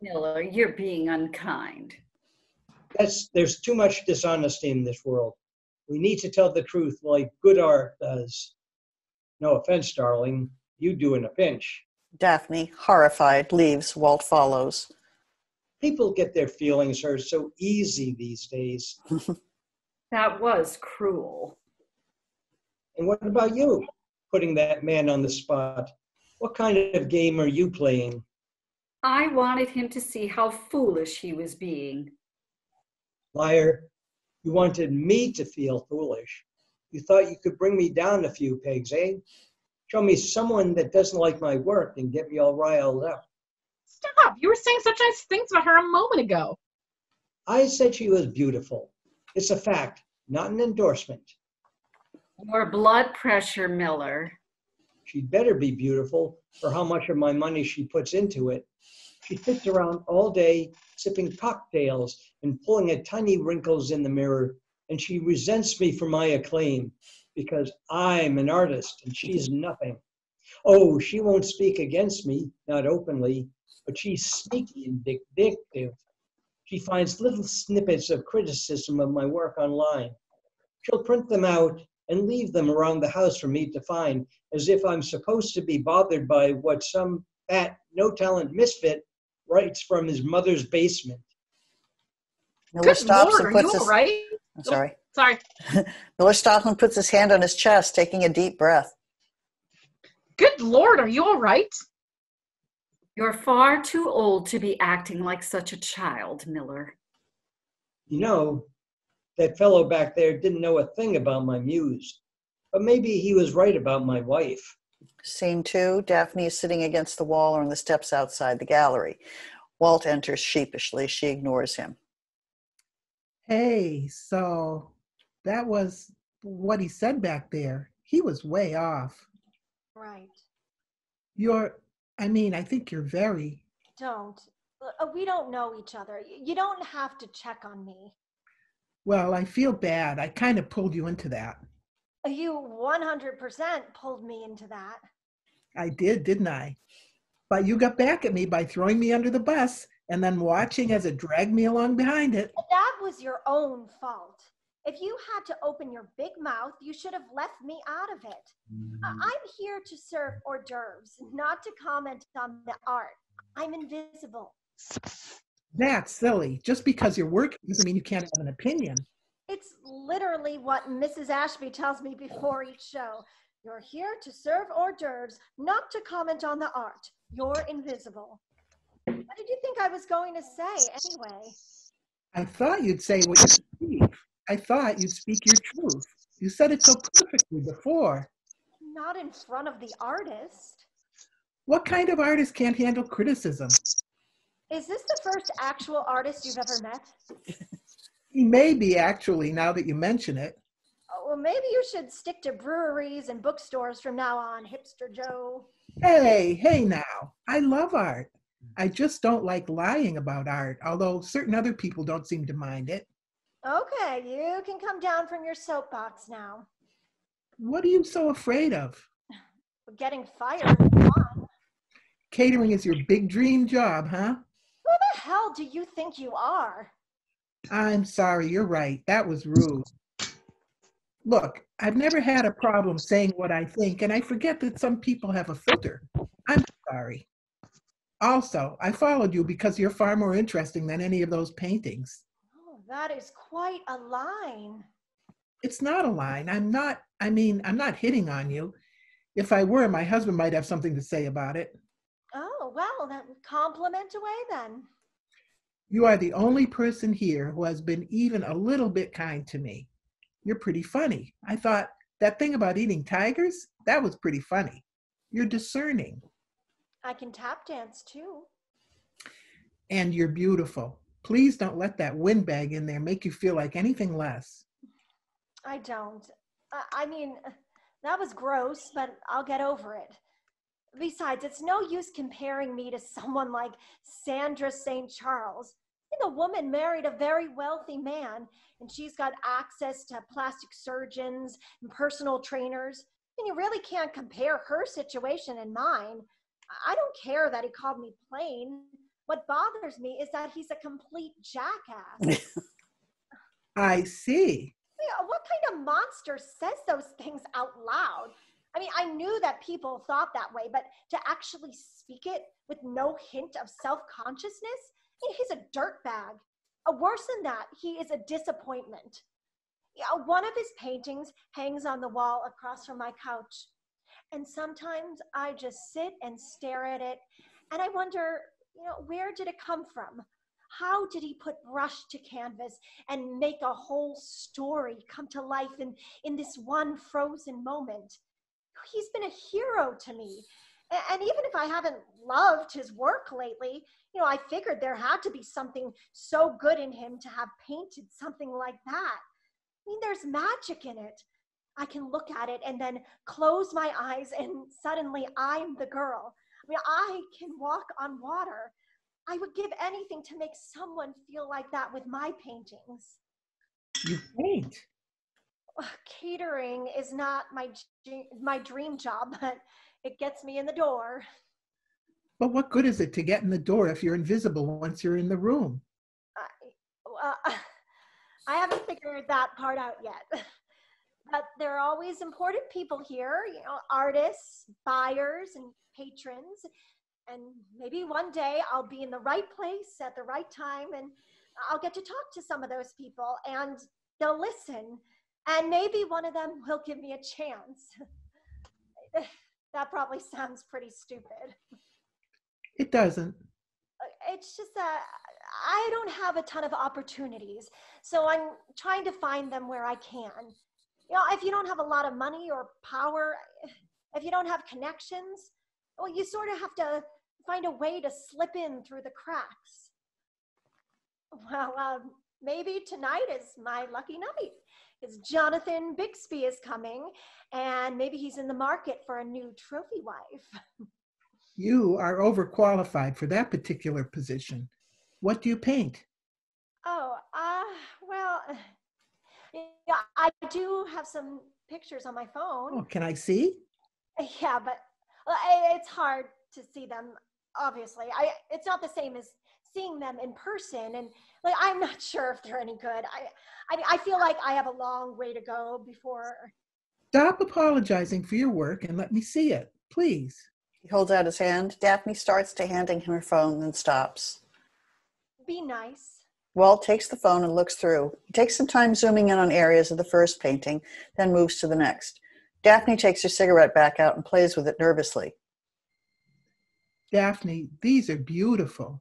Miller, you're being unkind. That's, there's too much dishonesty in this world. We need to tell the truth like good art does. No offense, darling. You do in a pinch. Daphne, horrified, leaves. Walt follows. People get their feelings hurt so easy these days. That was cruel. And what about you, putting that man on the spot? What kind of game are you playing? I wanted him to see how foolish he was being. Liar, you wanted me to feel foolish. You thought you could bring me down a few pegs, eh? Show me someone that doesn't like my work and get me all riled up. Stop, you were saying such nice things about her a moment ago. I said she was beautiful. It's a fact, not an endorsement. Your blood pressure, Miller. She'd better be beautiful for how much of my money she puts into it. She sits around all day, sipping cocktails and pulling at tiny wrinkles in the mirror, and she resents me for my acclaim because I'm an artist and she's nothing. Oh, she won't speak against me, not openly, but she's sneaky and vindictive. She finds little snippets of criticism of my work online. She'll print them out and leave them around the house for me to find, as if I'm supposed to be bothered by what some fat, no-talent misfit writes from his mother's basement. Miller stops and puts his... right? I'm sorry. Sorry. Miller stops and puts his hand on his chest, taking a deep breath. Good Lord, are you all right? You're far too old to be acting like such a child, Miller. You know, that fellow back there didn't know a thing about my muse, but maybe he was right about my wife. Scene two, Daphne is sitting against the wall or on the steps outside the gallery. Walt enters sheepishly. She ignores him. Hey, so that was what he said back there. He was way off. Right. You're, I mean, I think you're very. Don't. We don't know each other. You don't have to check on me. Well, I feel bad. I kind of pulled you into that. You one hundred percent pulled me into that. I did, didn't I? But you got back at me by throwing me under the bus and then watching as it dragged me along behind it. But that was your own fault. If you had to open your big mouth, you should have left me out of it. Mm-hmm. I'm here to serve hors d'oeuvres, not to comment on the art. I'm invisible. That's silly. Just because you're working doesn't mean you can't have an opinion. It's literally what Missus Ashby tells me before each show. You're here to serve hors d'oeuvres, not to comment on the art. You're invisible. What did you think I was going to say, anyway? I thought you'd say what you speak. I thought you'd speak your truth. You said it so perfectly before. Not in front of the artist. What kind of artist can't handle criticism? Is this the first actual artist you've ever met? He may be, actually, now that you mention it. Oh, well, maybe you should stick to breweries and bookstores from now on, Hipster Joe. Hey, hey now. I love art. I just don't like lying about art, although certain other people don't seem to mind it. Okay, you can come down from your soapbox now. What are you so afraid of? We're getting fired. Catering is your big dream job, huh? Who the hell do you think you are? I'm sorry, you're right. That was rude. Look, I've never had a problem saying what I think, and I forget that some people have a filter. I'm sorry. Also, I followed you because you're far more interesting than any of those paintings. Oh, that is quite a line. It's not a line. I'm not, I mean, I'm not hitting on you. If I were, my husband might have something to say about it. Oh, well, that compliment away then. You are the only person here who has been even a little bit kind to me. You're pretty funny. I thought, that thing about eating tigers, that was pretty funny. You're discerning. I can tap dance too. And you're beautiful. Please don't let that windbag in there make you feel like anything less. I don't. I mean, that was gross, but I'll get over it. Besides, it's no use comparing me to someone like Sandra Saint Charles. The woman married a very wealthy man, and she's got access to plastic surgeons and personal trainers. And you really can't compare her situation and mine. I don't care that he called me plain. What bothers me is that he's a complete jackass. I see. Yeah, what kind of monster says those things out loud? I mean, I knew that people thought that way, but to actually speak it with no hint of self-consciousness, he's a dirtbag. Worse than that, he is a disappointment. One of his paintings hangs on the wall across from my couch. And sometimes I just sit and stare at it, and I wonder, you know, where did it come from? How did he put brush to canvas and make a whole story come to life in, in this one frozen moment? He's been a hero to me. And even if I haven't loved his work lately, you know, I figured there had to be something so good in him to have painted something like that. I mean, there's magic in it. I can look at it and then close my eyes and suddenly I'm the girl. I mean, I can walk on water. I would give anything to make someone feel like that with my paintings. You paint. Catering is not my, my dream job, but it gets me in the door. But what good is it to get in the door if you're invisible once you're in the room? I, uh, I haven't figured that part out yet. But there are always important people here, you know, artists, buyers, and patrons. And maybe one day I'll be in the right place at the right time, and I'll get to talk to some of those people, and they'll listen. And maybe one of them will give me a chance. That probably sounds pretty stupid. It doesn't. It's just that I don't have a ton of opportunities, so I'm trying to find them where I can. You know, if you don't have a lot of money or power, if you don't have connections, well, you sort of have to find a way to slip in through the cracks. Well, uh, maybe tonight is my lucky night. Because Jonathan Bixby is coming, and maybe he's in the market for a new trophy wife. You are overqualified for that particular position. What do you paint? Oh, uh, well, yeah, I do have some pictures on my phone. Oh, can I see? Yeah, but well, it's hard to see them, obviously. I, it's not the same as seeing them in person, and like I'm not sure if they're any good. I, I mean, I feel like I have a long way to go before. Stop apologizing for your work and let me see it, please. He holds out his hand. Daphne starts to handing him her phone, then stops. Be nice. Walt takes the phone and looks through. He takes some time zooming in on areas of the first painting, then moves to the next. Daphne takes her cigarette back out and plays with it nervously. Daphne, these are beautiful.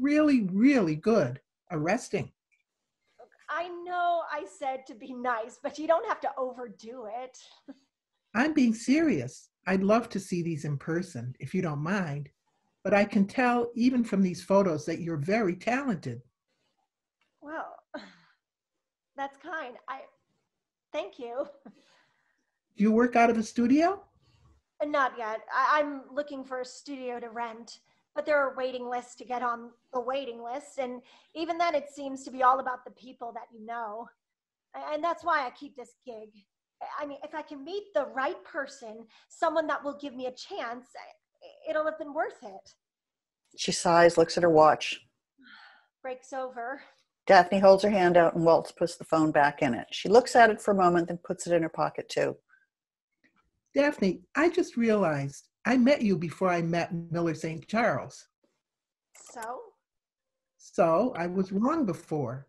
Really, really good. Arresting. I know I said to be nice, but you don't have to overdo it. I'm being serious. I'd love to see these in person, if you don't mind. But I can tell, even from these photos, that you're very talented. Well, that's kind. I thank you. Do you work out of a studio? Not yet. I, I'm looking for a studio to rent. but there are waiting lists to get on the waiting list. And even then it seems to be all about the people that you know. And that's why I keep this gig. I mean, if I can meet the right person, someone that will give me a chance, it'll have been worth it. She sighs, looks at her watch. Breaks over. Daphne holds her hand out and Waltz puts the phone back in it. She looks at it for a moment, then puts it in her pocket too. Daphne, I just realized I met you before I met Miller Saint Charles. So? So I was wrong before.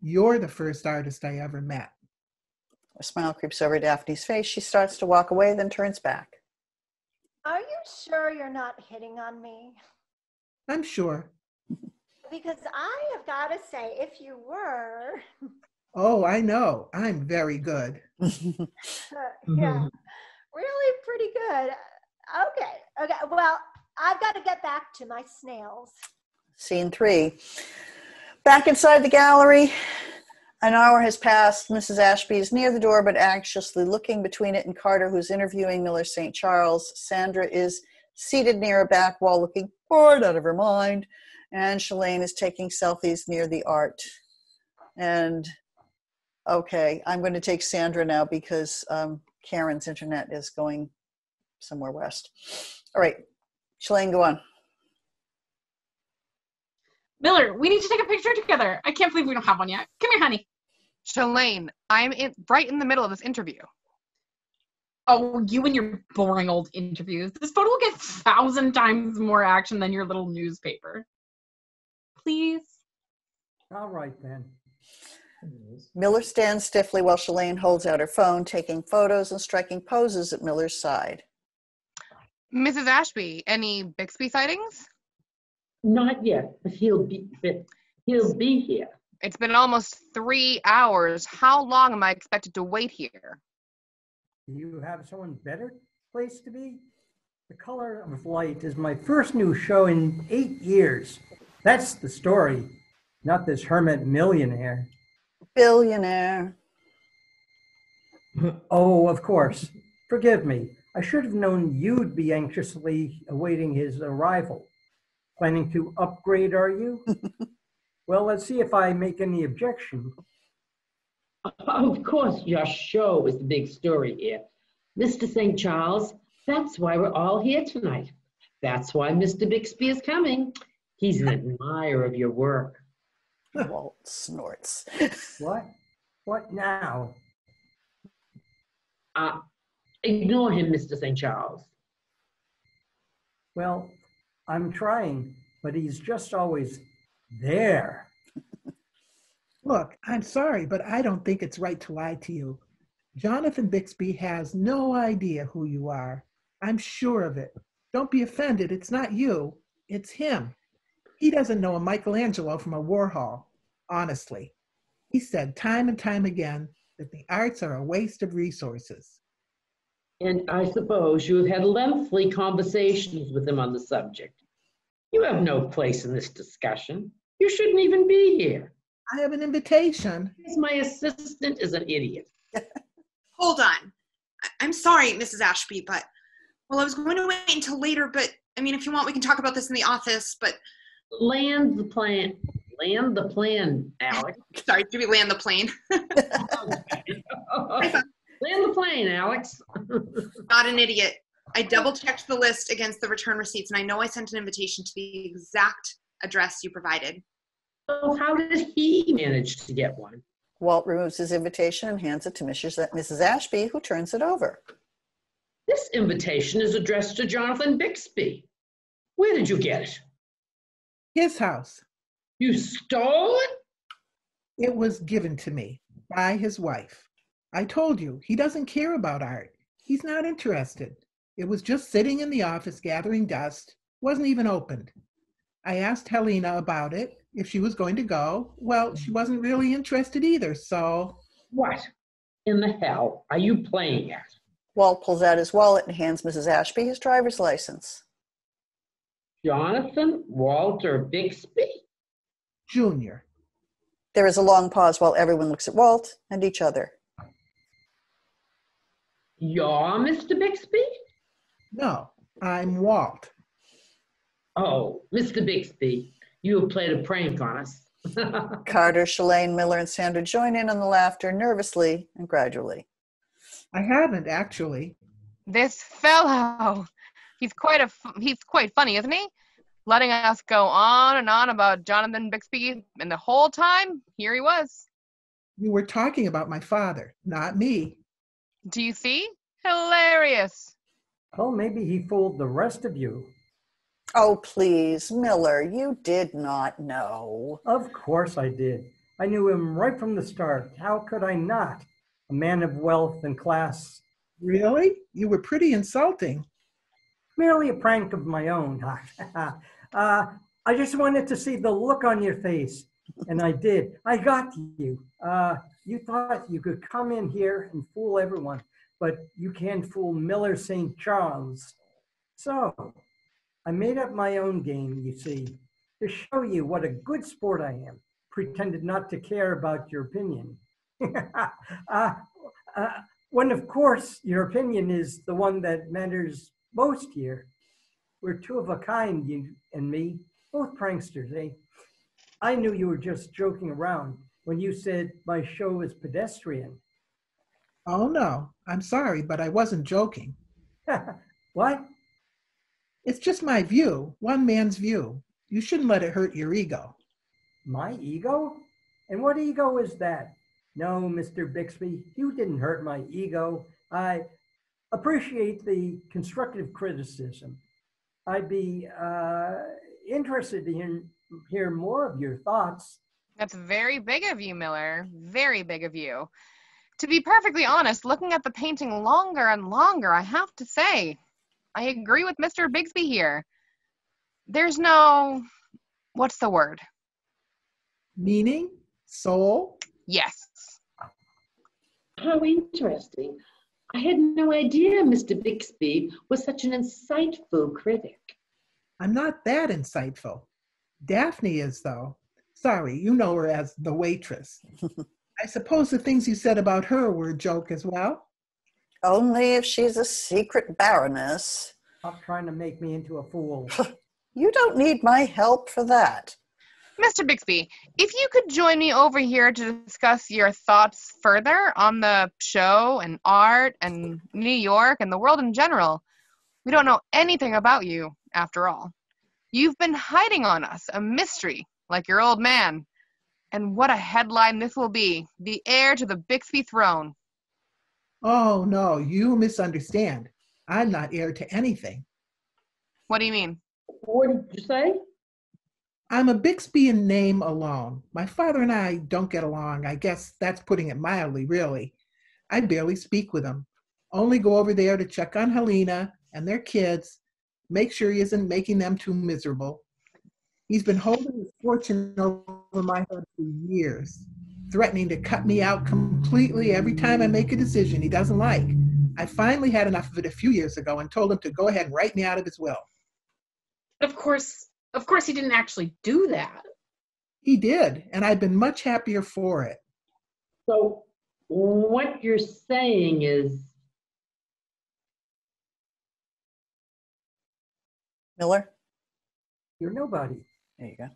You're the first artist I ever met. A smile creeps over Daphne's face. She starts to walk away, then turns back. Are you sure you're not hitting on me? I'm sure. Because I have got to say, if you were... Oh, I know. I'm very good. Yeah, really pretty good. Okay, okay. Well, I've got to get back to my snails. Scene three. Back inside the gallery, an hour has passed. Missus Ashby is near the door, but anxiously looking between it and Carter, who's interviewing Miller Saint Charles. Sandra is seated near a back wall, looking bored out of her mind. And Shalane is taking selfies near the art. And, okay, I'm going to take Sandra now because um, Karen's internet is going somewhere west. All right, Shalane, go on. Miller, we need to take a picture together. I can't believe we don't have one yet. Come here, honey. Shalane, I'm in, right in the middle of this interview. Oh, you and your boring old interviews. This photo will get a thousand times more action than your little newspaper. Please. All right, then. Miller stands stiffly while Shalane holds out her phone, taking photos and striking poses at Miller's side. Missus Ashby, any Bixby sightings? Not yet, but he'll be, but he'll be here. It's been almost three hours. How long am I expected to wait here? Do you have someone better place to be? The Color of Light is my first new show in eight years. That's the story, not this hermit millionaire. Billionaire. Oh, of course. Forgive me. I should have known you'd be anxiously awaiting his arrival. Planning to upgrade, are you? Well, let's see if I make any objection. Oh, of course, your show is the big story here. Mister Saint Charles, that's why we're all here tonight. That's why Mister Bixby is coming. He's an admirer of your work. Walt snorts. What? What now? Uh, ignore him, Mister Saint Charles. Well, I'm trying, but he's just always there. Look, I'm sorry, but I don't think it's right to lie to you. Jonathan Bixby has no idea who you are. I'm sure of it. Don't be offended. It's not you. It's him. He doesn't know a Michelangelo from a Warhol, honestly. He said time and time again that the arts are a waste of resources. And I suppose you have had lengthy conversations with him on the subject. You have no place in this discussion. You shouldn't even be here. I have an invitation. My assistant is an idiot. Hold on. I I'm sorry, Missus Ashby, but, well, I was going to wait until later, but, I mean, if you want, we can talk about this in the office, but... Land the plan. Land the plan, Alex. Sorry, did we land the plane? Land the plane, Alex. Not an idiot. I double-checked the list against the return receipts, and I know I sent an invitation to the exact address you provided. So how did he manage to get one? Walt removes his invitation and hands it to Missus Ashby, who turns it over. This invitation is addressed to Jonathan Bixby. Where did you get it? His house. You stole it? It was given to me by his wife. I told you, he doesn't care about art. He's not interested. It was just sitting in the office gathering dust. Wasn't even opened. I asked Helena about it, if she was going to go. Well, she wasn't really interested either, so... What in the hell are you playing at? Walt pulls out his wallet and hands Missus Ashby his driver's license. Jonathan Walter Bixby? Junior. There is a long pause while everyone looks at Walt and each other. You're Mister Bixby? No, I'm Walt. Oh, Mister Bixby, you have played a prank on us. Carter, Shalane, Miller, and Sandra join in on the laughter nervously and gradually. I haven't, actually. This fellow, he's quite a, he's quite funny, isn't he? Letting us go on and on about Jonathan Bixby, and the whole time, here he was. You were talking about my father, not me. Do you see? Hilarious. Oh, maybe he fooled the rest of you. Oh, please, Miller, you did not know. Of course I did. I knew him right from the start. How could I not? A man of wealth and class. Really? You were pretty insulting. Merely a prank of my own. uh, I just wanted to see the look on your face, and I did. I got you. Uh, you thought you could come in here and fool everyone, but you can't fool Miller Saint Charles. So I made up my own game, you see, to show you what a good sport I am. Pretended not to care about your opinion. uh, uh, when, of course, your opinion is the one that matters most here. We're two of a kind, you and me, both pranksters, eh? I knew you were just joking around when you said my show is pedestrian. Oh, no, I'm sorry, but I wasn't joking. What? It's just my view, one man's view. You shouldn't let it hurt your ego. My ego? And what ego is that? No, Mister Bixby, you didn't hurt my ego. I appreciate the constructive criticism. I'd be uh, interested in hearing more of your thoughts. That's very big of you, Miller. Very big of you. To be perfectly honest, looking at the painting longer and longer, I have to say, I agree with Mister Bixby here. There's no, what's the word? Meaning? Soul? Yes. How interesting. I had no idea Mister Bixby was such an insightful critic. I'm not that insightful. Daphne is, though. Sorry, you know her as the waitress. I suppose the things you said about her were a joke as well. Only if she's a secret baroness. Stop trying to make me into a fool. You don't need my help for that. Mister Bixby, if you could join me over here to discuss your thoughts further on the show and art and New York and the world in general. We don't know anything about you, after all. You've been hiding on us, a mystery, like your old man. And what a headline this will be, the heir to the Bixby throne. Oh, no, you misunderstand. I'm not heir to anything. What do you mean? What did you say? I'm a Bixby in name alone. My father and I don't get along. I guess that's putting it mildly, really. I barely speak with him. Only go over there to check on Helena and their kids, make sure he isn't making them too miserable. He's been holding his fortune over my head for years, threatening to cut me out completely every time I make a decision he doesn't like. I finally had enough of it a few years ago and told him to go ahead and write me out of his will. Of course, of course he didn't actually do that. He did, and I've been much happier for it. So what you're saying is... Miller? You're nobody. There you go.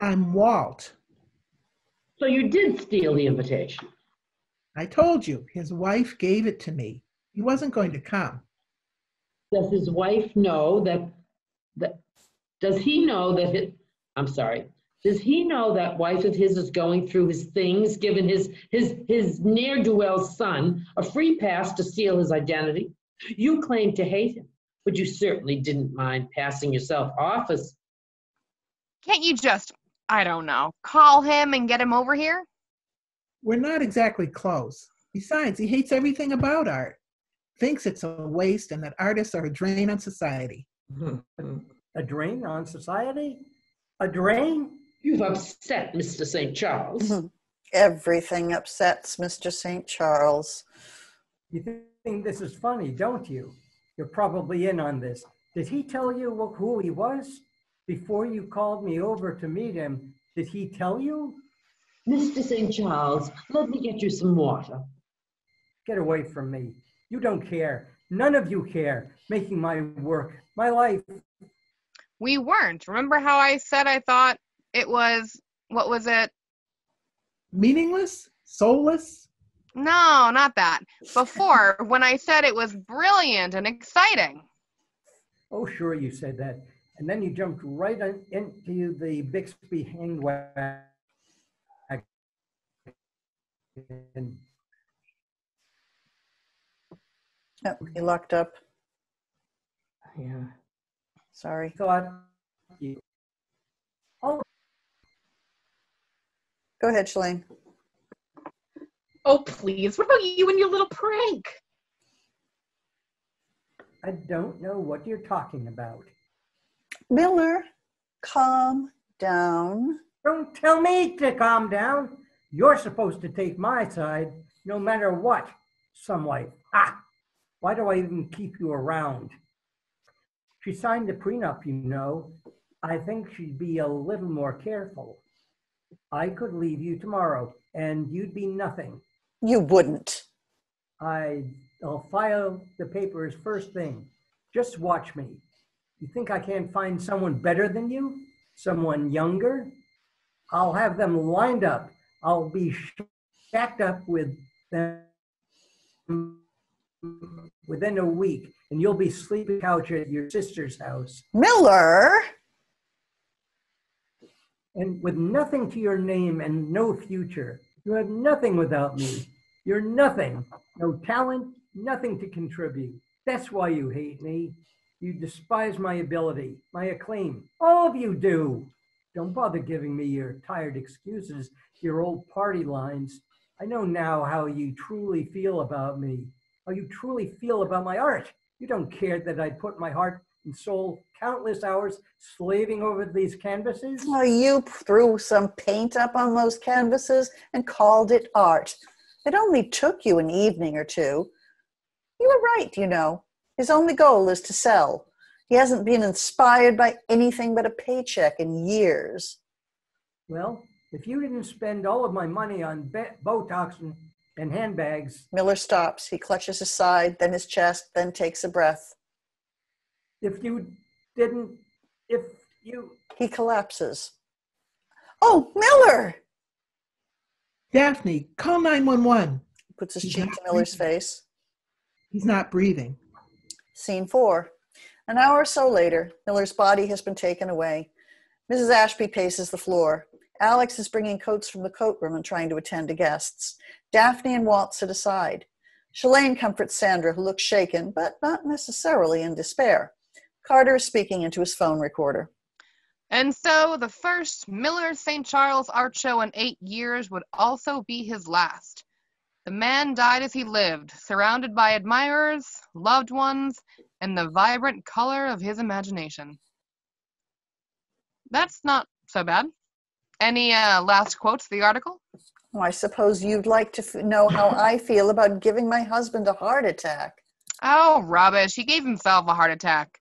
I'm Walt. So you did steal the invitation. I told you, his wife gave it to me. He wasn't going to come. Does his wife know that, that does he know that, his, I'm sorry, does he know that wife of his is going through his things, giving his, his, his ne'er-do-well son a free pass to steal his identity? You claim to hate him, but you certainly didn't mind passing yourself off as... Can't you just... I don't know. Call him and get him over here? We're not exactly close. Besides, he hates everything about art. Thinks it's a waste and that artists are a drain on society. A drain on society? A drain? You've upset Mister Saint Charles. Mm-hmm. Everything upsets Mister Saint Charles. You think this is funny, don't you? You're probably in on this. Did he tell you who he was? Before you called me over to meet him, did he tell you? Mister Saint Charles, let me get you some water. Get away from me. You don't care. None of you care. Making my work, my life. We weren't. Remember how I said I thought it was, what was it? Meaningless? Soulless? No, not that. Before, when I said it was brilliant and exciting. Oh, sure, you said that. And then you jumped right on into the Bixby hang wagon. Yep, he locked up. Yeah. Sorry. Thought you. Oh. Go ahead, Shalane. Oh, please. What about you and your little prank? I don't know what you're talking about. Miller, calm down. Don't tell me to calm down. You're supposed to take my side no matter what. Some way. Ah! Why do I even keep you around? She signed the prenup, you know. I think she'd be a little more careful. I could leave you tomorrow, and you'd be nothing. You wouldn't. I, I'll file the papers first thing. Just watch me. You think I can't find someone better than you? Someone younger? I'll have them lined up. I'll be stacked up with them within a week, and you'll be sleeping on the couch at your sister's house. Miller! And with nothing to your name and no future. You have nothing without me. You're nothing. No talent, nothing to contribute. That's why you hate me. You despise my ability, my acclaim. All of you do. Don't bother giving me your tired excuses, your old party lines. I know now how you truly feel about me, how you truly feel about my art. You don't care that I put my heart and soul countless hours slaving over these canvases. Well, you threw some paint up on those canvases and called it art. It only took you an evening or two. You were right, you know. His only goal is to sell. He hasn't been inspired by anything but a paycheck in years. Well, if you didn't spend all of my money on Botox and, and handbags... Miller stops. He clutches his side, then his chest, then takes a breath. If you didn't, if you... He collapses. Oh, Miller! Daphne, call nine one one. He puts his cheek to Miller's face. He's not breathing. Scene four. An hour or so later, Miller's body has been taken away. Missus Ashby paces the floor. Alex is bringing coats from the coat room and trying to attend to guests. Daphne and Walt sit aside. Shalane comforts Sandra, who looks shaken, but not necessarily in despair. Carter is speaking into his phone recorder. And so the first Miller Saint Charles art show in eight years would also be his last. The man died as he lived, surrounded by admirers, loved ones, and the vibrant color of his imagination. That's not so bad. Any uh, last quotes to the article? Well, I suppose you'd like to f know how I feel about giving my husband a heart attack. Oh, rubbish. He gave himself a heart attack.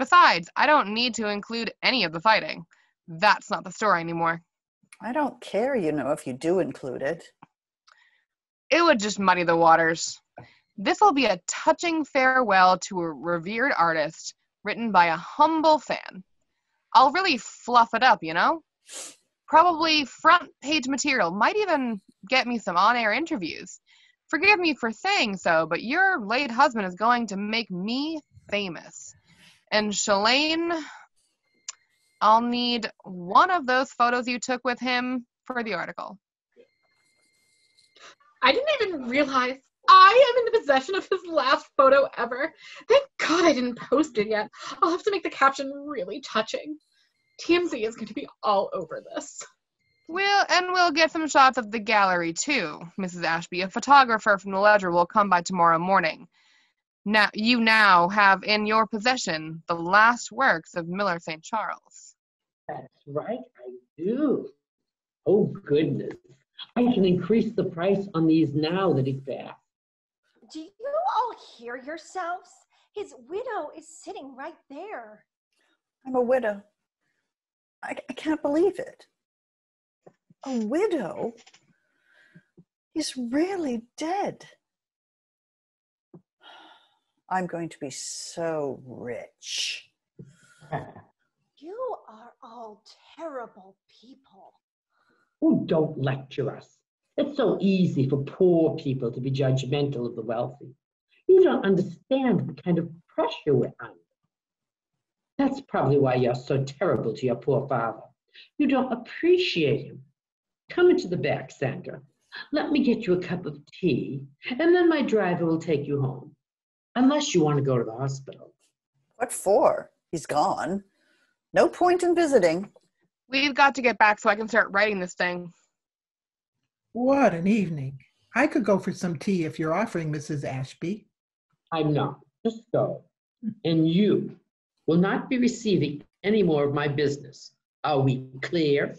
Besides, I don't need to include any of the fighting. That's not the story anymore. I don't care, you know, if you do include it. It would just muddy the waters. This will be a touching farewell to a revered artist written by a humble fan. I'll really fluff it up, you know? Probably front page material, might even get me some on-air interviews. Forgive me for saying so, but your late husband is going to make me famous. And Shalane, I'll need one of those photos you took with him for the article. I didn't even realize I am in the possession of his last photo ever. Thank God I didn't post it yet. I'll have to make the caption really touching. T M Z is going to be all over this. We'll, and we'll get some shots of the gallery, too, Missus Ashby. A photographer from the Ledger will come by tomorrow morning. Now, you now have in your possession the last works of Miller Saint Charles. That's right, I do. Oh, goodness. I can increase the price on these now that he's back. Do you all hear yourselves? His widow is sitting right there. I'm a widow. I, I can't believe it. A widow? He's really dead. I'm going to be so rich. You are all terrible people. Oh, don't lecture us. It's so easy for poor people to be judgmental of the wealthy. You don't understand the kind of pressure we're under. That's probably why you're so terrible to your poor father. You don't appreciate him. Come into the back, Sandra. Let me get you a cup of tea, and then my driver will take you home. Unless you want to go to the hospital. What for? He's gone. No point in visiting. We've got to get back so I can start writing this thing. What an evening. I could go for some tea if you're offering, Missus Ashby. I'm not. Just go. And you will not be receiving any more of my business. Are we clear?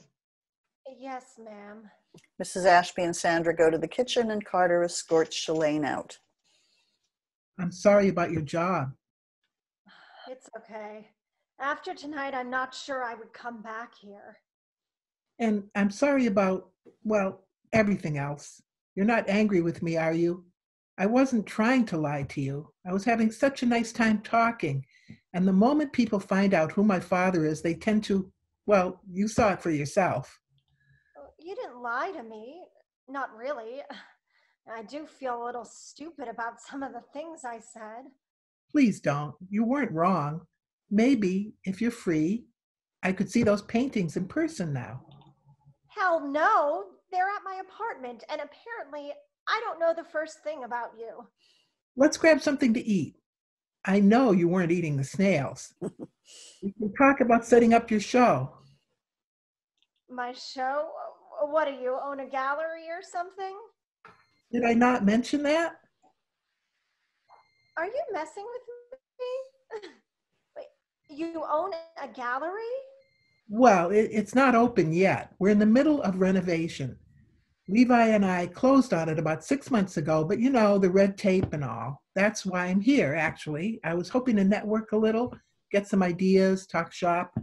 Yes, ma'am. Missus Ashby and Sandra go to the kitchen, and Carter escorts Shalane out. I'm sorry about your job. It's okay. After tonight, I'm not sure I would come back here. And I'm sorry about, well, everything else. You're not angry with me, are you? I wasn't trying to lie to you. I was having such a nice time talking. And the moment people find out who my father is, they tend to, well, you saw it for yourself. You didn't lie to me. Not really. I do feel a little stupid about some of the things I said. Please don't. You weren't wrong. Maybe, if you're free, I could see those paintings in person now. Hell no! They're at my apartment, and apparently I don't know the first thing about you. Let's grab something to eat. I know you weren't eating the snails. We can talk about setting up your show. My show? What do you, own a gallery or something? Did I not mention that? Are you messing with me? Wait, you own a gallery? Well, it, it's not open yet. We're in the middle of renovation. Levi and I closed on it about six months ago, but you know, the red tape and all. That's why I'm here, actually. I was hoping to network a little, get some ideas, talk shop.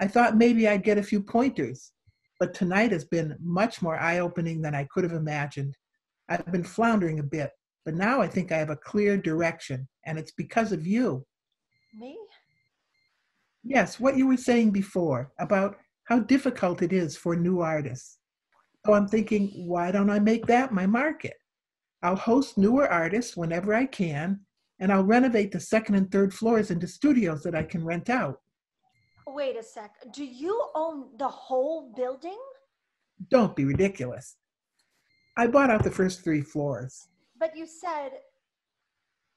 I thought maybe I'd get a few pointers, but tonight has been much more eye-opening than I could have imagined. I've been floundering a bit, but now I think I have a clear direction, and it's because of you. Me? Yes, what you were saying before about how difficult it is for new artists. So I'm thinking, why don't I make that my market? I'll host newer artists whenever I can, and I'll renovate the second and third floors into studios that I can rent out. Wait a sec, do you own the whole building? Don't be ridiculous. I bought out the first three floors. But you said...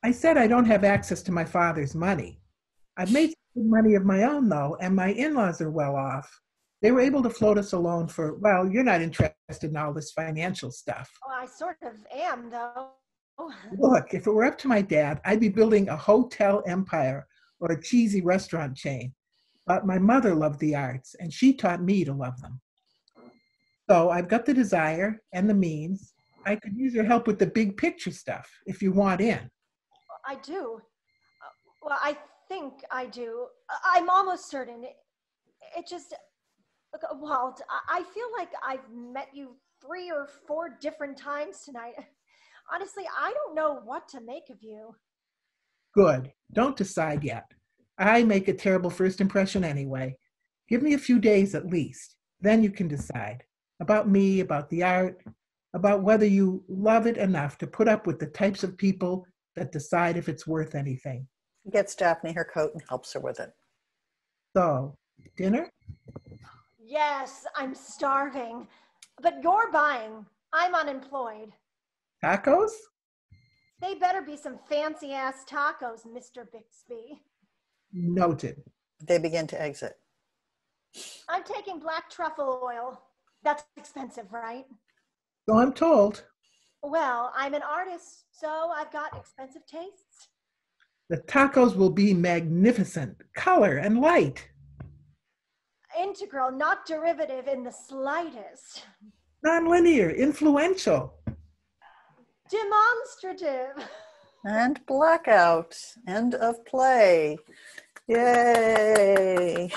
I said I don't have access to my father's money. I've made some money of my own, though, and my in-laws are well off. They were able to float us a loan for, well, you're not interested in all this financial stuff. Well, I sort of am, though. Look, if it were up to my dad, I'd be building a hotel empire or a cheesy restaurant chain. But my mother loved the arts, and she taught me to love them. So I've got the desire and the means. I could use your help with the big picture stuff if you want in. I do. Well, I think I do. I'm almost certain. It just, Walt, I feel like I've met you three or four different times tonight. Honestly, I don't know what to make of you. Good. Don't decide yet. I make a terrible first impression anyway. Give me a few days at least. Then you can decide. About me, about the art, about whether you love it enough to put up with the types of people that decide if it's worth anything. He gets Daphne her coat and helps her with it. So, dinner? Yes, I'm starving. But you're buying. I'm unemployed. Tacos? They better be some fancy-ass tacos, Mister Bixby. Noted. They begin to exit. I'm taking black truffle oil. That's expensive, right? So I'm told. Well, I'm an artist, so I've got expensive tastes. The tacos will be magnificent, color and light. Integral, not derivative in the slightest. Non-linear, influential. Demonstrative. And blackout. End of play. Yay.